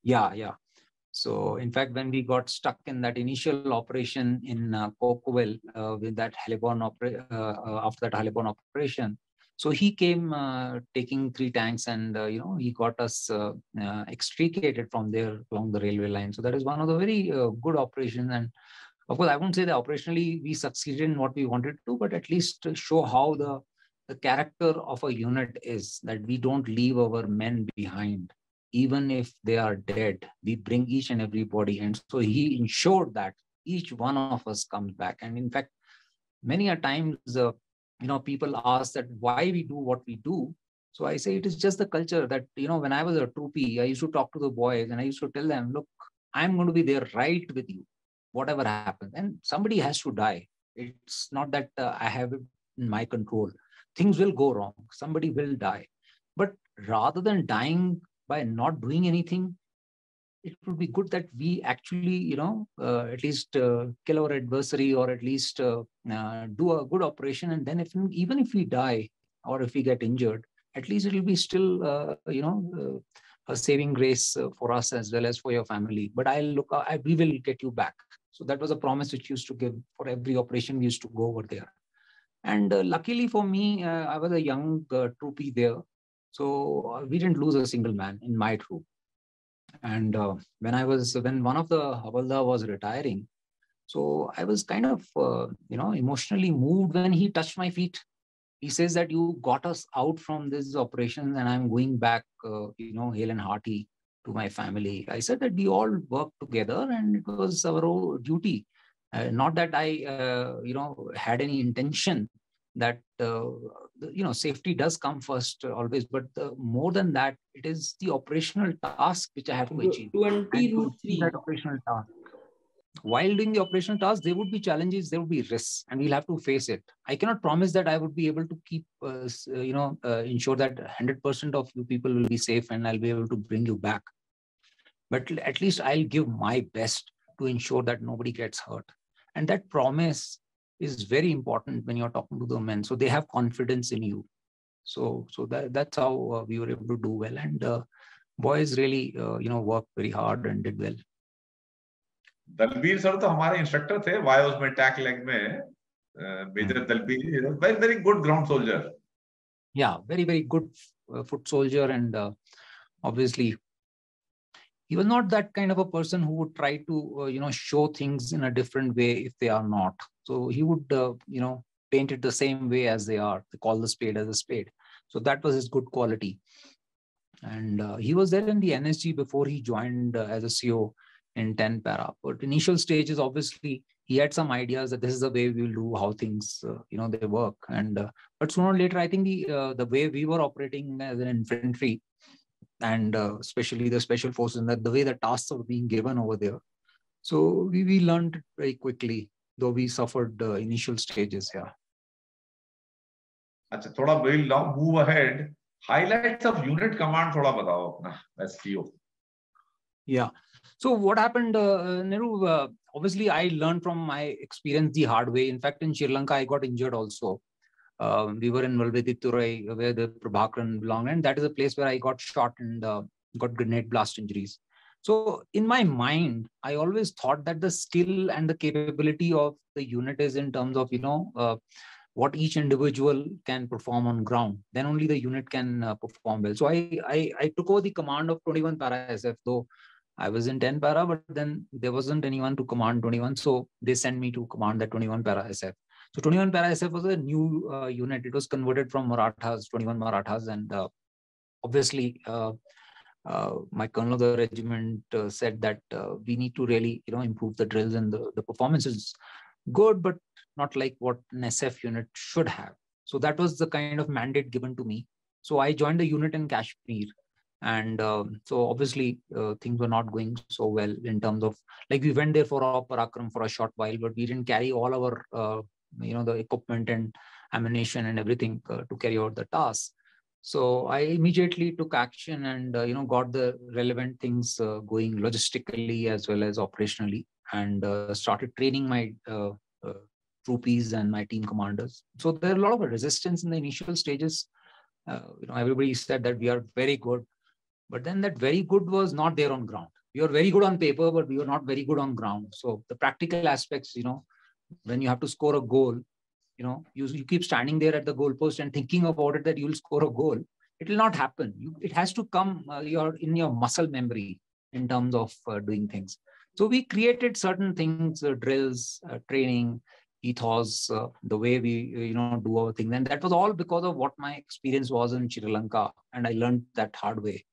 Yeah, yeah. So, in fact, when we got stuck in that initial operation in Kokowel, with that Haliban after that Haliban operation, so he came taking 3 tanks, and you know, he got us extricated from there along the railway line. So that is one of the very good operations. And of course, I won't say that operationally we succeeded in what we wanted to, but at least to show how the character of a unit is, that we don't leave our men behind. even if they are dead, we bring each and everybody. And so he ensured that each one of us comes back. And in fact, many a times, people ask that why we do what we do. So I say it is just the culture that, when I was a troopie, I used to talk to the boys and I used to tell them, look, I'm going to be there right with you, whatever happens. And somebody has to die. It's not that I have it in my control. Things will go wrong. Somebody will die. But rather than dying by not doing anything, it would be good that we actually, at least kill our adversary, or at least do a good operation. And then even if we die or if we get injured, at least it will be still, a saving grace for us as well as for your family. But we will get you back. So that was a promise which used to give for every operation we used to go over there. And luckily for me, I was a young troopie there. So we didn't lose a single man in my troop. And when one of the Havaldar was retiring, so I was kind of, emotionally moved when he touched my feet. He says that you got us out from this operation and I'm going back, hale and hearty to my family. I said that we all worked together and it was our own duty. Not that I, had any intention that, safety does come first always, but more than that, it is the operational task which I have to achieve. That operational task. While doing the operational task, there would be challenges, there would be risks, and we'll have to face it. I cannot promise that I would be able to keep, ensure that 100% of you people will be safe and I'll be able to bring you back. But at least I'll give my best to ensure that nobody gets hurt. And that promise is very important when you're talking to the men. So they have confidence in you. So that's how we were able to do well. And boys really, worked very hard and did well. Dalvir sir, to hamare instructor the Vyos mein attack leg mein, Major Dalvir, very very good ground soldier. Yeah, very very good foot soldier, and obviously he was not that kind of a person who would try to show things in a different way if they are not. So he would paint it the same way as they are. They call the spade as a spade. So that was his good quality, and he was there in the NSG before he joined as a CO. In 10 para, but initial stages, obviously, he had some ideas that this is the way we will do how things, they work. And but sooner or later, I think the way we were operating as an infantry, and especially the special forces, and the way the tasks were being given over there, so we learned very quickly, though we suffered initial stages here. Achha, thoda very long move ahead. Highlights of unit command, thoda batao apna SCO. Yeah. So what happened, Neeru, obviously I learned from my experience the hard way. In fact, in Sri Lanka, I got injured also. We were in Malvedithurai where the Prabhakaran belonged, and that is a place where I got shot and got grenade blast injuries. So in my mind, I always thought that the skill and the capability of the unit is in terms of, what each individual can perform on ground. Then only the unit can perform well. So I took over the command of 21 Para SF, though I was in 10 Para, but then there wasn't anyone to command 21. So they sent me to command the 21 Para SF. So 21 Para SF was a new unit. It was converted from Marathas, 21 Marathas. And obviously, my colonel of the regiment said that we need to really, improve the drills and the performance is good, but not like what an SF unit should have. So that was the kind of mandate given to me. So I joined the unit in Kashmir. And so obviously things were not going so well in terms of, like, we went there for our parakram for a short while, but we didn't carry all our, the equipment and ammunition and everything to carry out the task. So I immediately took action and, got the relevant things going logistically as well as operationally, and started training my troopies and my team commanders. So there are a lot of resistance in the initial stages. Everybody said that we are very good. But then that very good was not there on ground. We were very good on paper, but we were not very good on ground. So the practical aspects, when you have to score a goal, you keep standing there at the goalpost and thinking about it that you'll score a goal. It will not happen. It has to come in your muscle memory in terms of doing things. So we created certain things, drills, training, ethos, the way we, do our things. And that was all because of what my experience was in Sri Lanka. And I learned that hard way.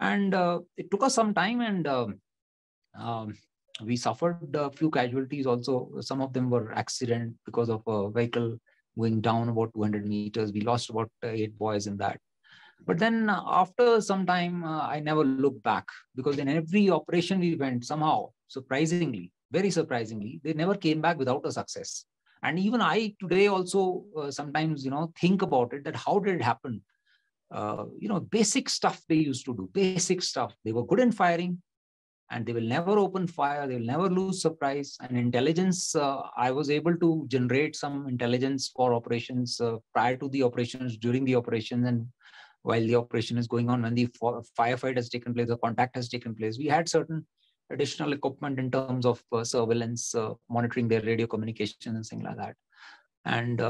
And it took us some time, and we suffered a few casualties also. Some of them were accident because of a vehicle going down about 200 meters. We lost about 8 boys in that. But then after some time, I never looked back, because in every operation we went, somehow, surprisingly, very surprisingly, they never came back without a success. And even I today also sometimes, think about it, that how did it happen? Basic stuff they used to do, basic stuff. They were good in firing, and they will never open fire. They will never lose surprise. And intelligence, I was able to generate some intelligence for operations prior to the operations, during the operations, and while the operation is going on, when the firefight has taken place, the contact has taken place. We had certain additional equipment in terms of surveillance, monitoring their radio communication and things like that. And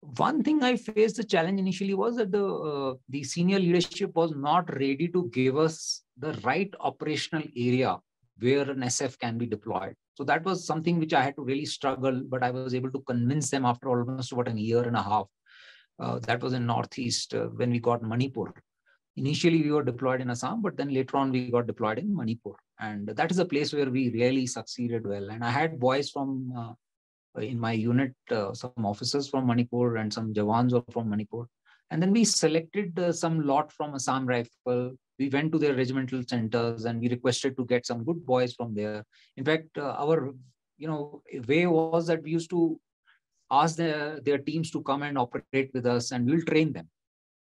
one thing I faced the challenge initially was that the senior leadership was not ready to give us the right operational area where an SF can be deployed. So that was something which I had to really struggle, but I was able to convince them after almost about a year and a half. That was in Northeast when we got Manipur. Initially, we were deployed in Assam, but then later on, we got deployed in Manipur. And that is a place where we really succeeded well. And I had boys from, in my unit, some officers from Manipur and some Jawans were from Manipur. And then we selected some lot from Assam Rifle. We went to their regimental centers and we requested to get some good boys from there. In fact, our way was that we used to ask their teams to come and operate with us, and we'll train them.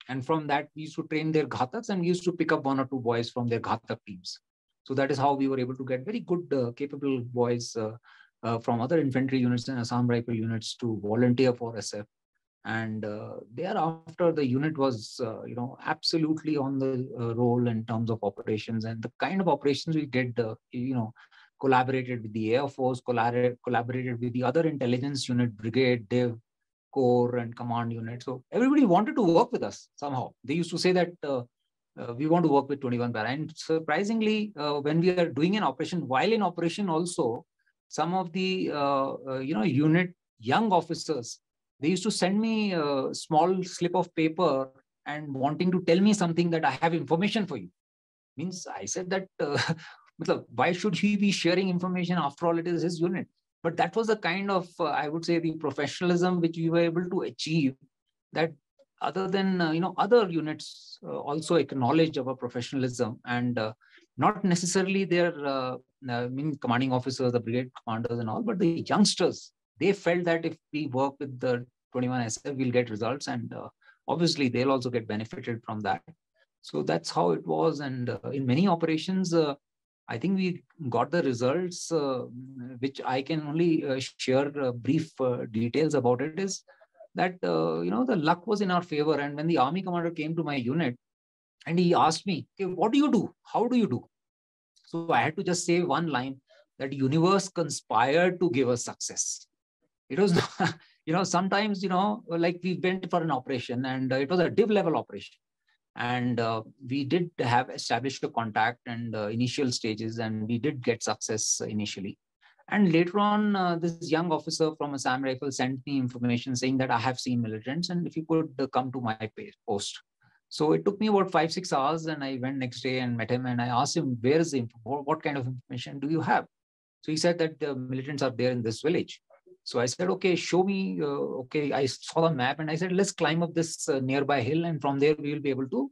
And from that, we used to train their Ghataks, and we used to pick up 1 or 2 boys from their Ghatak teams. So that is how we were able to get very good, capable boys from other infantry units and Assam Rifle units to volunteer for SF. And thereafter, the unit was, absolutely on the roll in terms of operations, and the kind of operations we did, collaborated with the Air Force, collaborated with the other intelligence unit, brigade, div, corps, and command unit. So everybody wanted to work with us somehow. They used to say that we want to work with 21 Para. And surprisingly, when we are doing an operation, while in operation also, some of the, unit young officers, they used to send me a small slip of paper and wanting to tell me something that I have information for you. Means I said that, why should he be sharing information? After all, it is his unit. But that was the kind of, I would say, the professionalism which we were able to achieve, that other than, other units also acknowledge our professionalism, and not necessarily their commanding officers, the brigade commanders and all, but the youngsters, they felt that if we work with the 21 SF, we'll get results. And obviously, they'll also get benefited from that. So that's how it was. And in many operations, I think we got the results, which I can only share brief details about it, is that, the luck was in our favor. And when the army commander came to my unit and he asked me, okay, what do you do? How do you do? So I had to just say one line, that universe conspired to give us success. It was, sometimes, like we went for an operation and it was a div level operation. And we did have established a contact and initial stages, and we did get success initially. And later on, this young officer from Assam Rifle sent me information saying that I have seen militants, and if you could come to my post. So it took me about 5-6 hours, and I went next day and met him, and I asked him, where is the info? What kind of information do you have? So he said that the militants are there in this village. So I said, okay, show me, I saw the map and I said, let's climb up this nearby hill. And from there, we will be able to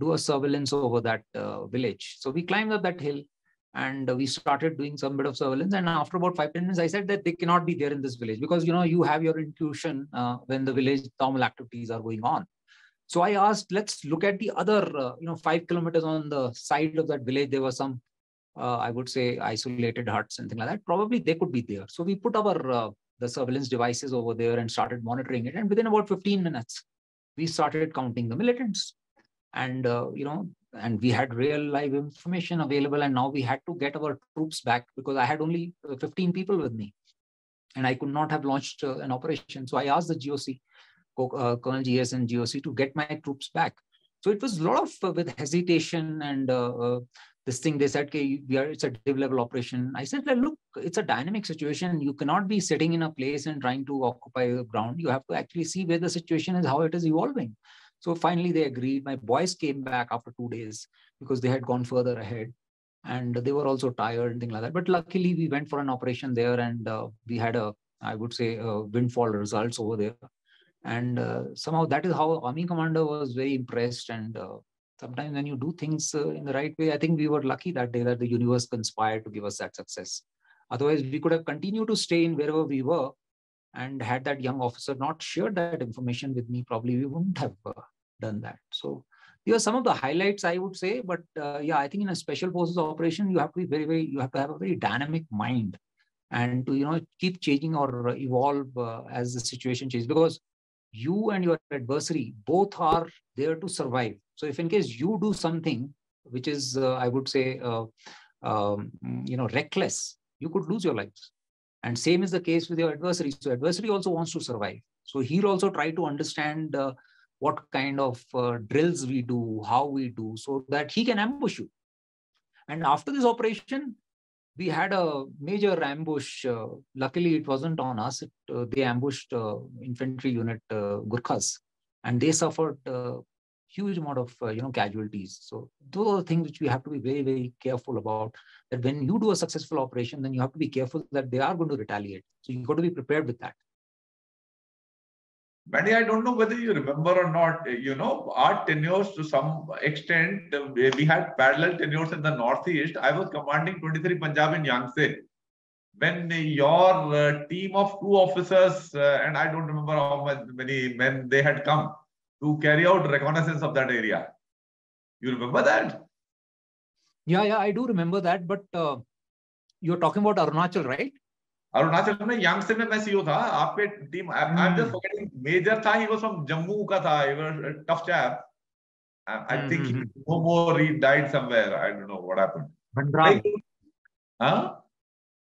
do a surveillance over that village. So we climbed up that hill and we started doing some bit of surveillance. And after about 5-10 minutes, I said that they cannot be there in this village because, you have your intuition when the village normal activities are going on. So I asked, let's look at the other, 5 kilometers on the side of that village. There were some, I would say, isolated huts and things like that. Probably they could be there. So we put our the surveillance devices over there and started monitoring it. And within about 15 minutes, we started counting the militants. And, and we had real live information available. And now we had to get our troops back because I had only 15 people with me. And I could not have launched an operation. So I asked the GOC, Colonel GS and GOC, to get my troops back. So it was a lot of with hesitation and this thing. They said, okay, it's a div level operation. I said, look, it's a dynamic situation. You cannot be sitting in a place and trying to occupy the ground. You have to actually see where the situation is, how it is evolving. So finally they agreed. My boys came back after 2 days because they had gone further ahead and they were also tired and things like that. But luckily we went for an operation there and we had a, I would say, windfall results over there. And somehow that is how Army Commander was very impressed. And sometimes when you do things in the right way, I think we were lucky that day that the universe conspired to give us that success. Otherwise, we could have continued to stay in wherever we were. And had that young officer not shared that information with me, probably we wouldn't have done that. So these are some of the highlights, I would say. But yeah, I think in a special forces operation, you have to be you have to have a very dynamic mind, and to keep changing or evolve as the situation changes, because you and your adversary both are there to survive. So if in case you do something which is, I would say, reckless, you could lose your lives. And same is the case with your adversary. So adversary also wants to survive. So he'll also try to understand what kind of drills we do, how we do, so that he can ambush you. And after this operation, we had a major ambush. Luckily, it wasn't on us. They ambushed infantry unit Gurkhas, and they suffered a huge amount of casualties. So those are the things which we have to be very, very careful about. That when you do a successful operation, then you have to be careful that they are going to retaliate. So you've got to be prepared with that. Mandy, I don't know whether you remember or not, our tenures to some extent, we had parallel tenures in the Northeast. I was commanding 23 Punjab in Yangtze. When your team of 2 officers, and I don't remember how many men they had come to carry out reconnaissance of that area. You remember that? Yeah, I do remember that, but you're talking about Arunachal, right? Arunachal, Yangtze mein main CEO tha, aapke team, I'm just forgetting, Major tha, he was from Jammu ka tha, he was a tough chap. I think he no more, he died somewhere, I don't know what happened. Bhandral. Huh?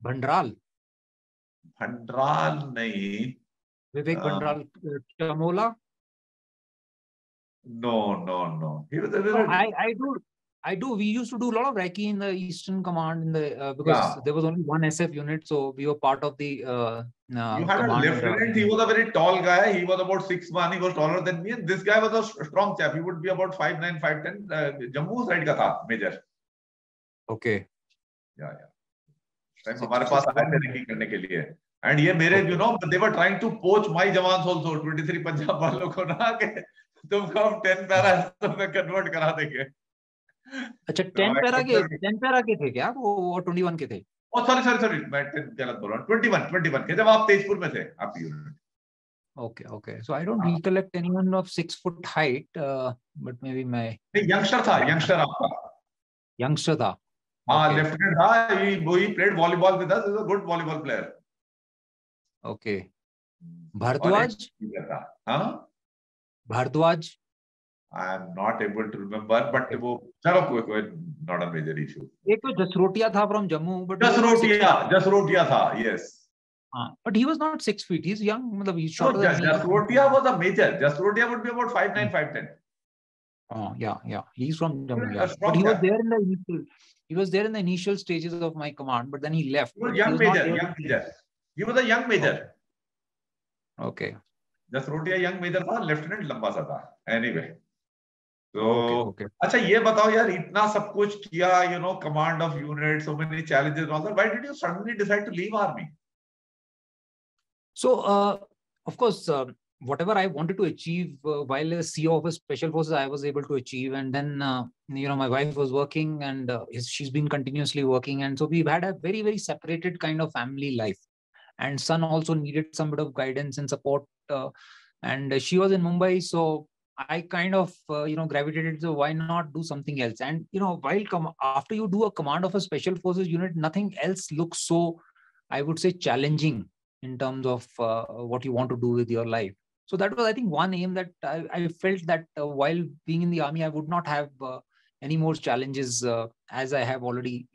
Bhandral. Bhandral nahi. Vivek Bhandral, Chamola? No. He was I do. We used to do a lot of recce in the Eastern Command in the because there was only one SF unit, so we were part of the. You had a lieutenant. He was a very tall guy. He was about 6'1". He was taller than me. And this guy was a strong chap. He would be about 5'9", 5'10". Jammu side ka tha, major. Okay. Yeah. Hamare paas aaye the recce karne ke liye. And ye mere, they were trying to poach my jawans also. 23 Punjab walon ko na ke tum kab 10 para SF convert kara denge. अच्छा 10 para के थे क्या वो 21 के थे? ओ sorry मैं गलत बोल रहा हूँ 21 के जब आप तेजपुर में थे आप unit. Okay so I don't recollect anyone of 6 foot height but maybe मैं यंगस्टर था आपका। हाँ लेफ्टिनेंट था वो ही played volleyball with us, is a good volleyball player। Okay Bhardwaj I am not able to remember, but not a major issue. Jashrotia tha from Jammu, but Jashrotia tha, yes. But he was not 6 feet. He's young. He's shorter than Jashrotia was a major. Jashrotia would be about 5'9", 5'10". Oh yeah. He's from Jammu. Yeah. But he was there in the initial. He was there in the initial stages of my command, but then he left. He was young major. He was a young major. Okay. Jashrotia young major tha, lieutenant lamba sa tha. Anyway. So, अच्छा ये बताओ यार इतना सब कुछ किया, command of units, so many challenges and all that. Why did you suddenly decide to leave army? So, of course, whatever I wanted to achieve while as CEO of a special forces, I was able to achieve. And then, my wife was working and she's been continuously working. And so we've had a very, very separated kind of family life. And son also needed some bit of guidance and support. And she was in Mumbai, so I kind of, gravitated to why not do something else? And, while after you do a command of a special forces unit, nothing else looks so, I would say, challenging in terms of what you want to do with your life. So that was, I think, one aim that I felt that while being in the army, I would not have any more challenges as I have already,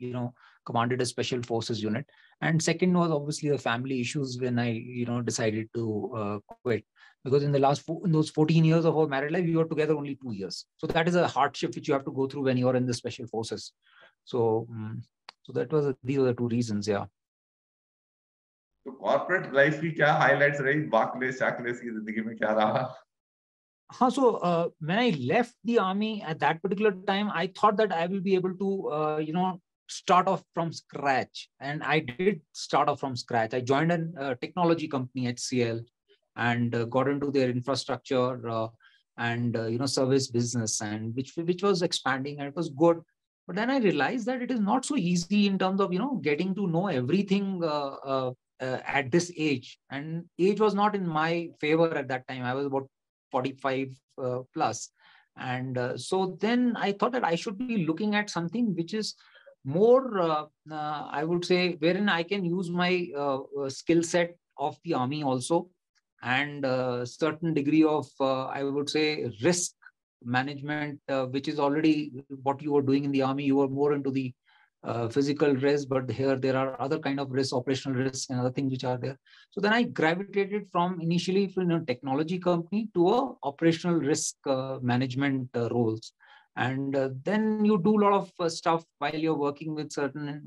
commanded a special forces unit. And second was obviously the family issues when I, decided to quit. Because in the those 14 years of our married life, we were together only 2 years. So that is a hardship which you have to go through when you are in the special forces. So, these are the 2 reasons, yeah. So corporate life ki kya highlights rahi? Barclays, Chachro ki zindagi mein kya raha? So when I left the army at that particular time, I thought that I will be able to, start off from scratch. And I did start off from scratch. I joined a technology company, HCL, and got into their infrastructure and service business, and which was expanding, and it was good. But then I realized that it is not so easy in terms of, getting to know everything at this age. And age was not in my favor at that time. I was about 45 plus. And so then I thought that I should be looking at something which is more, I would say, wherein I can use my skill set of the army also, and certain degree of, I would say, risk management, which is already what you were doing in the army. You were more into the physical risk, but here there are other kind of risks, operational risks and other things which are there. So then I gravitated from initially from a technology company to a operational risk management roles. And then you do a lot of stuff while you're working with certain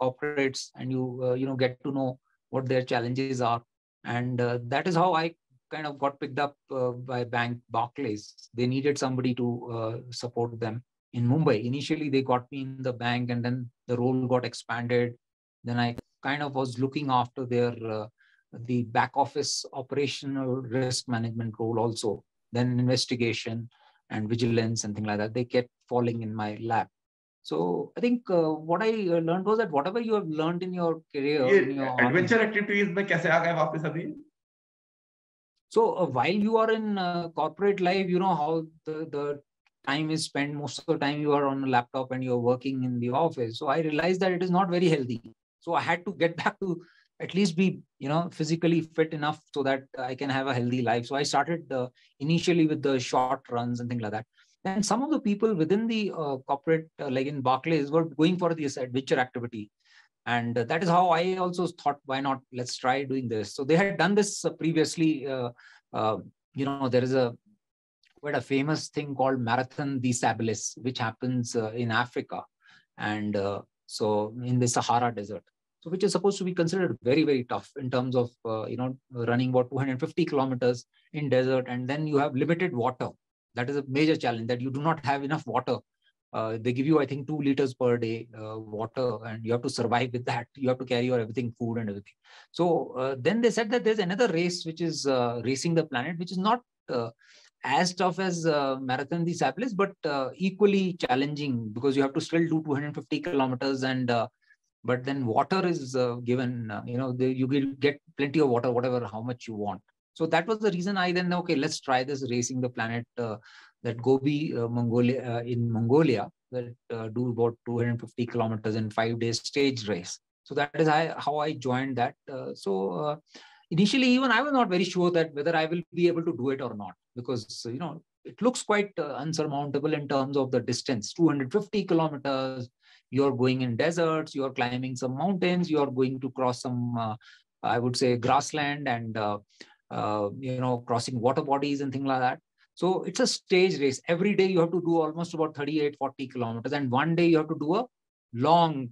corporates, and you, get to know what their challenges are. And that is how I kind of got picked up by Barclays. They needed somebody to support them in Mumbai. Initially, they got me in the bank, and then the role got expanded. Then I kind of was looking after their the back office operational risk management role also. Then investigation and vigilance and things like that. They kept falling in my lap. So I think what I learned was that whatever you have learned in your career, in your adventure army, activities, mein kaise aa gaya wapas abhi? So while you are in corporate life, you know how the time is spent. Most of the time you are on a laptop and you're working in the office. So I realized that it is not very healthy. So I had to get back to at least be, physically fit enough so that I can have a healthy life. So I started initially with the short runs and things like that. And some of the people within the corporate, like in Barclays, were going for this adventure activity. And that is how I also thought, why not? Let's try doing this. So they had done this previously. There is quite a famous thing called Marathon des Sables, which happens in Africa. And so in the Sahara Desert, so which is supposed to be considered very, very tough in terms of, running about 250 kilometers in desert. And then you have limited water. That is a major challenge, that you do not have enough water. They give you, I think, 2 liters per day water, and you have to survive with that. You have to carry your everything, food and everything. So then they said that there's another race, which is Racing the Planet, which is not as tough as Marathon des Sables, but equally challenging, because you have to still do 250 kilometers. And but then water is given, you get plenty of water, whatever, how much you want. So that was the reason I then, okay, let's try this Racing the Planet that Gobi, Mongolia, in Mongolia, that do about 250 kilometers in 5 days stage race. So that is how I joined that. So initially, even I was not very sure that whether I will be able to do it or not, because, it looks quite unsurmountable in terms of the distance, 250 kilometers, you're going in deserts, you're climbing some mountains, you're going to cross some, I would say, grassland and, crossing water bodies and things like that. So it's a stage race. Every day you have to do almost about 38, 40 kilometers. And one day you have to do a long,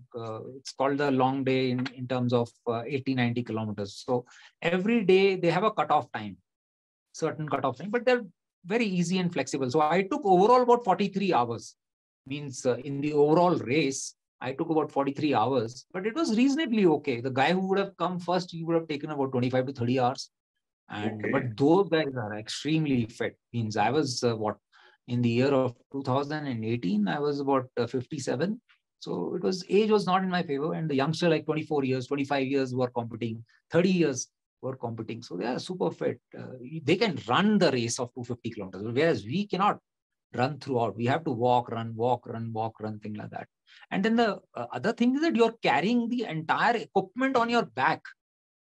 it's called the long day in terms of 80, 90 kilometers. So every day they have a cutoff time, certain cutoff time, but they're very easy and flexible. So I took overall about 43 hours, means in the overall race, I took about 43 hours, but it was reasonably okay. The guy who would have come first, he would have taken about 25 to 30 hours. And okay. But those guys are extremely fit. Means I was in the year of 2018, I was about 57. So it was, age was not in my favor, and the youngster like 24 years, 25 years were competing, 30 years were competing. So they are super fit. They can run the race of 250 kilometers, whereas we cannot run throughout. We have to walk, run, walk, run, walk, run, thing like that. And then the other thing is that you're carrying the entire equipment on your back.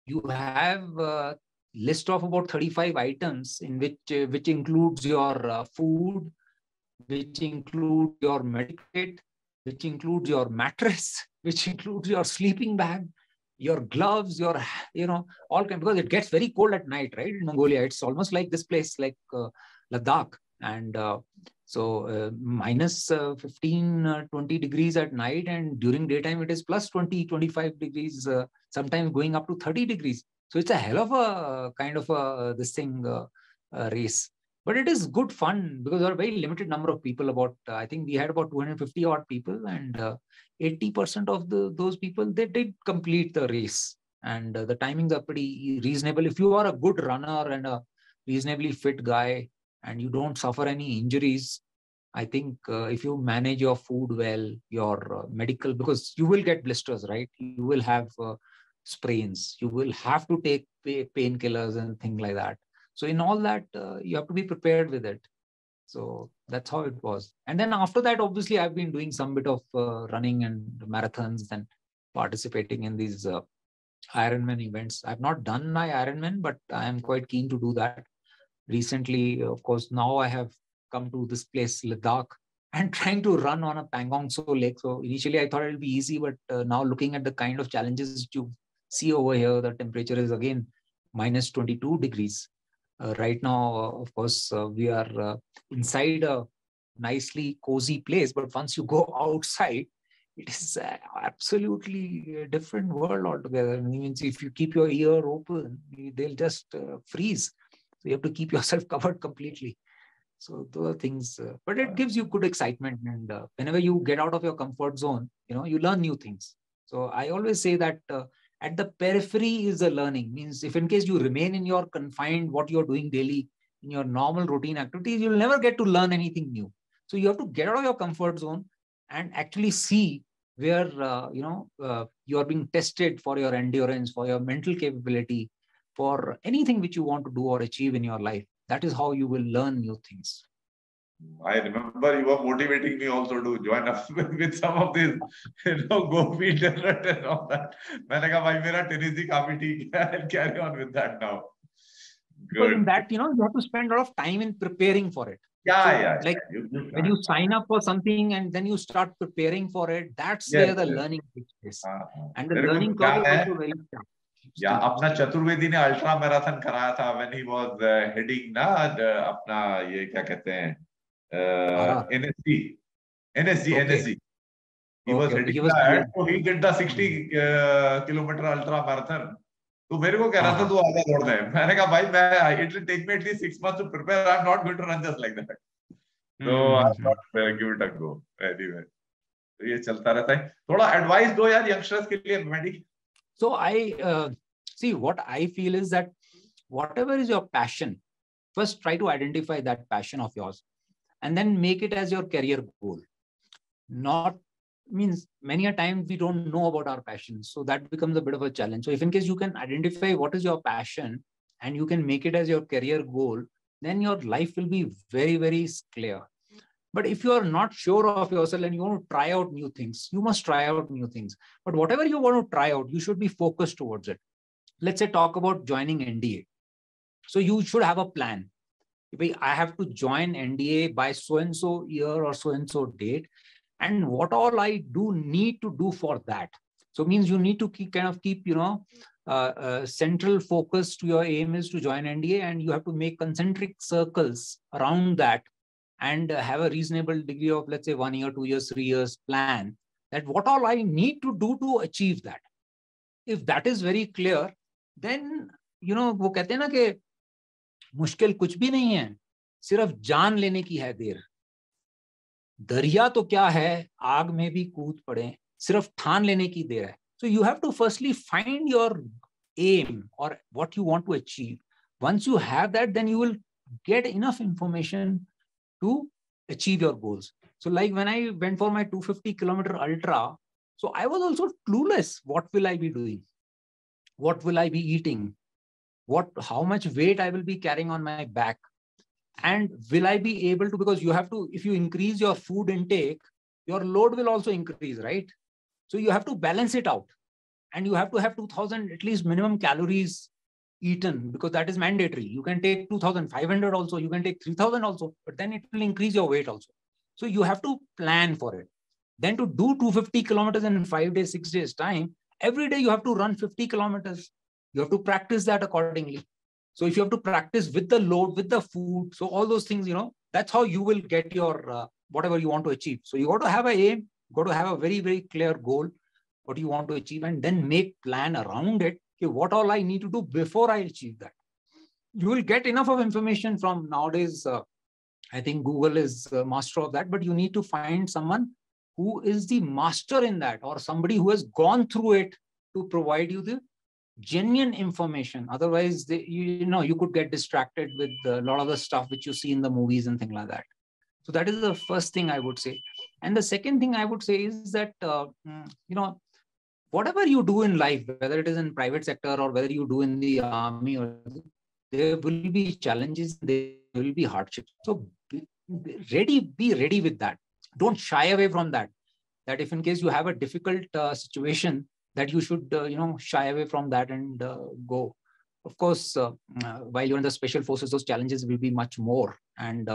You have list of about 35 items, in which includes your food, which includes your medical kit, which includes your mattress, which includes your sleeping bag, your gloves, your, all kinds, because it gets very cold at night, right? In Mongolia, it's almost like this place, like Ladakh. And minus 15, 20 degrees at night. And during daytime, it is plus 20, 25 degrees, sometimes going up to 30 degrees. So it's a hell of a kind of this thing race. But it is good fun because there are very limited number of people. About I think we had about 250 odd people, and 80% of those people, they did complete the race. And the timings are pretty reasonable. If you are a good runner and a reasonably fit guy and you don't suffer any injuries, I think if you manage your food well, your medical, because you will get blisters, right? You will have sprains. You will have to take painkillers and things like that. So in all that, you have to be prepared with it. So that's how it was. And then after that, obviously, I've been doing some bit of running and marathons and participating in these Ironman events. I've not done my Ironman, but I am quite keen to do that. Recently, of course, now I have come to this place, Ladakh, and trying to run on a Pangong Tso lake. So initially, I thought it would be easy, but now looking at the kind of challenges you see over here, the temperature is again minus 22 degrees. Right now, of course, we are inside a nicely cozy place, but once you go outside, it is absolutely a different world altogether. And even if you keep your ear open, they'll just freeze. So you have to keep yourself covered completely. So those are things, but it gives you good excitement. And whenever you get out of your comfort zone, you know, you learn new things. So I always say that at the periphery is the learning. Means if in case you remain in your confined, what you're doing daily, in your normal routine activities, you'll never get to learn anything new. So you have to get out of your comfort zone and actually see where you are being tested for your endurance, for your mental capability, for anything which you want to do or achieve in your life. That is how you will learn new things. I remember you were motivating me also to join up with some of these, you know, go field and all that. I'll carry on with that now. Good. In that, you know, you have to spend a lot of time in preparing for it. When you sign up for something and then you start preparing for it, that's where the learning takes place. And the learning curve is also very tough. Yeah, apna Chaturvedi ne ultra marathon karaya tha when he was heading na apna ye kya kehte hain NSC. He was heading that, so he did the 60 kilometer ultra marathon. So mere ko keh raha tha tu aaga dod de. Maine kaha bhai it will take me at least 6 months to prepare. I'm not going to run just like that. So I thought give it a go anyway. So ye chalta rehta hai. Thoda advice do yaar youngsters ke liye Mehdi. So I see, what I feel is that whatever is your passion, first try to identify that passion of yours and then make it as your career goal. Not means many a time we don't know about our passion. So that becomes a bit of a challenge. So if in case you can identify what is your passion and you can make it as your career goal, then your life will be very, very clear. But if you are not sure of yourself and you want to try out new things, you must try out new things. But whatever you want to try out, you should be focused towards it. Let's say talk about joining NDA. So you should have a plan. I have to join NDA by so-and-so year or so-and-so date. And what all I do need to do for that. So it means you need to keep, kind of keep, you know, central focus to your aim is to join NDA, and you have to make concentric circles around that. And have a reasonable degree of, let's say, 1 year, 2 years, 3 years plan, that what all I need to do to achieve that. If that is very clear, then, you know, वो कहते हैं ना कि मुश्किल कुछ भी नहीं है, सिर्फ जान लेने की है देर. दरिया तो क्या है, आग में भी कूद पड़े, सिर्फ ठान लेने की देर है. So you have to firstly find your aim or what you want to achieve. Once you have that, then you will get enough information to achieve your goals. So like when I went for my 250-kilometer ultra, so I was also clueless. What will I be doing? What will I be eating? How much weight I will be carrying on my back? And will I be able to, because you have to, if you increase your food intake, your load will also increase, right? So you have to balance it out. And you have to have 2000 at least minimum calories eaten, because that is mandatory. You can take 2,500 also, you can take 3,000 also, but then it will increase your weight also. So you have to plan for it. Then to do 250 kilometers in 5 days, 6 days time, every day you have to run 50 kilometers. You have to practice that accordingly. So if you have to practice with the load, with the food, so all those things, you know, that's how you will get your whatever you want to achieve. So you got to have an aim, you got to have a very, very clear goal, what you want to achieve, and then make plan around it. Okay, what all I need to do before I achieve that. you will get enough of information from nowadays. I think Google is a master of that, but you need to find someone who is the master in that, or somebody who has gone through it to provide you the genuine information. Otherwise, you could get distracted with a lot of the stuff which you see in the movies and things like that. So that is the first thing I would say. And the second thing I would say is that, whatever you do in life, whether it is in private sector or whether you do in the army, or there will be challenges, there will be hardships. So be ready with that. Don't shy away from that. That if in case you have a difficult situation, that you should, shy away from that and go. Of course, while you're in the special forces, those challenges will be much more, and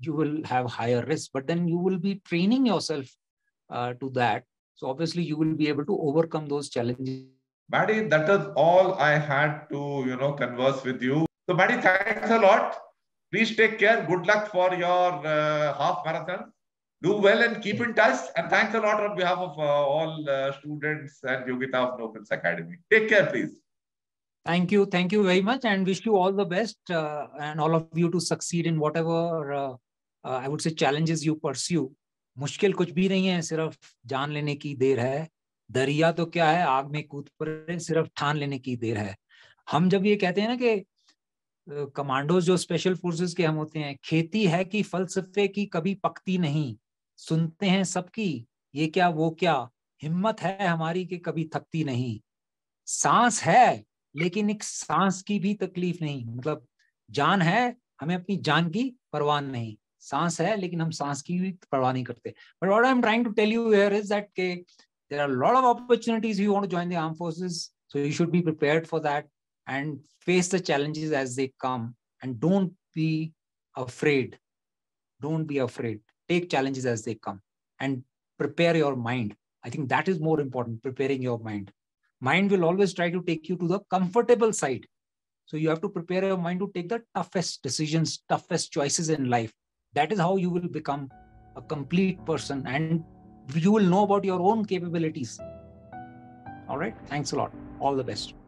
you will have higher risk, but then you will be training yourself to that. So obviously you will be able to overcome those challenges. Badi, that is all I had to, converse with you. So Badi, thanks a lot. Please take care. Good luck for your half marathon. Do well and keep in touch. And thanks a lot on behalf of all students and Yogita of No Films Academy. Take care, please. Thank you. Thank you very much, and wish you all the best and all of you to succeed in whatever, I would say, challenges you pursue. मुश्किल कुछ भी नहीं है, सिर्फ जान लेने की देर है. दरिया तो क्या है, आग में कूद पड़े, सिर्फ ठान लेने की देर है. हम जब ये कहते हैं ना कि कमांडोज जो स्पेशल फोर्सेस के हम होते हैं, खेती है कि फलसफे की कभी पकती नहीं, सुनते हैं सबकी ये क्या वो क्या, हिम्मत है हमारी कि कभी थकती नहीं, सांस है लेकिन एक सांस की भी तकलीफ नहीं, मतलब जान है, हमें अपनी जान की परवाह नहीं, सांस है लेकिन हम सांस की भी परवाह नहीं करते. But what I am trying to tell you here is that के there are lot of opportunities you want to join the arm forces, so you should be prepared for that and face the challenges as they come, and don't be afraid. Don't be afraid. Take challenges as they come and prepare your mind. I think that is more important, preparing your mind. Mind will always try to take you to the comfortable side. So you have to prepare your mind to take the toughest decisions, toughest choices in life. That is how you will become a complete person, and you will know about your own capabilities. All right. Thanks a lot. All the best.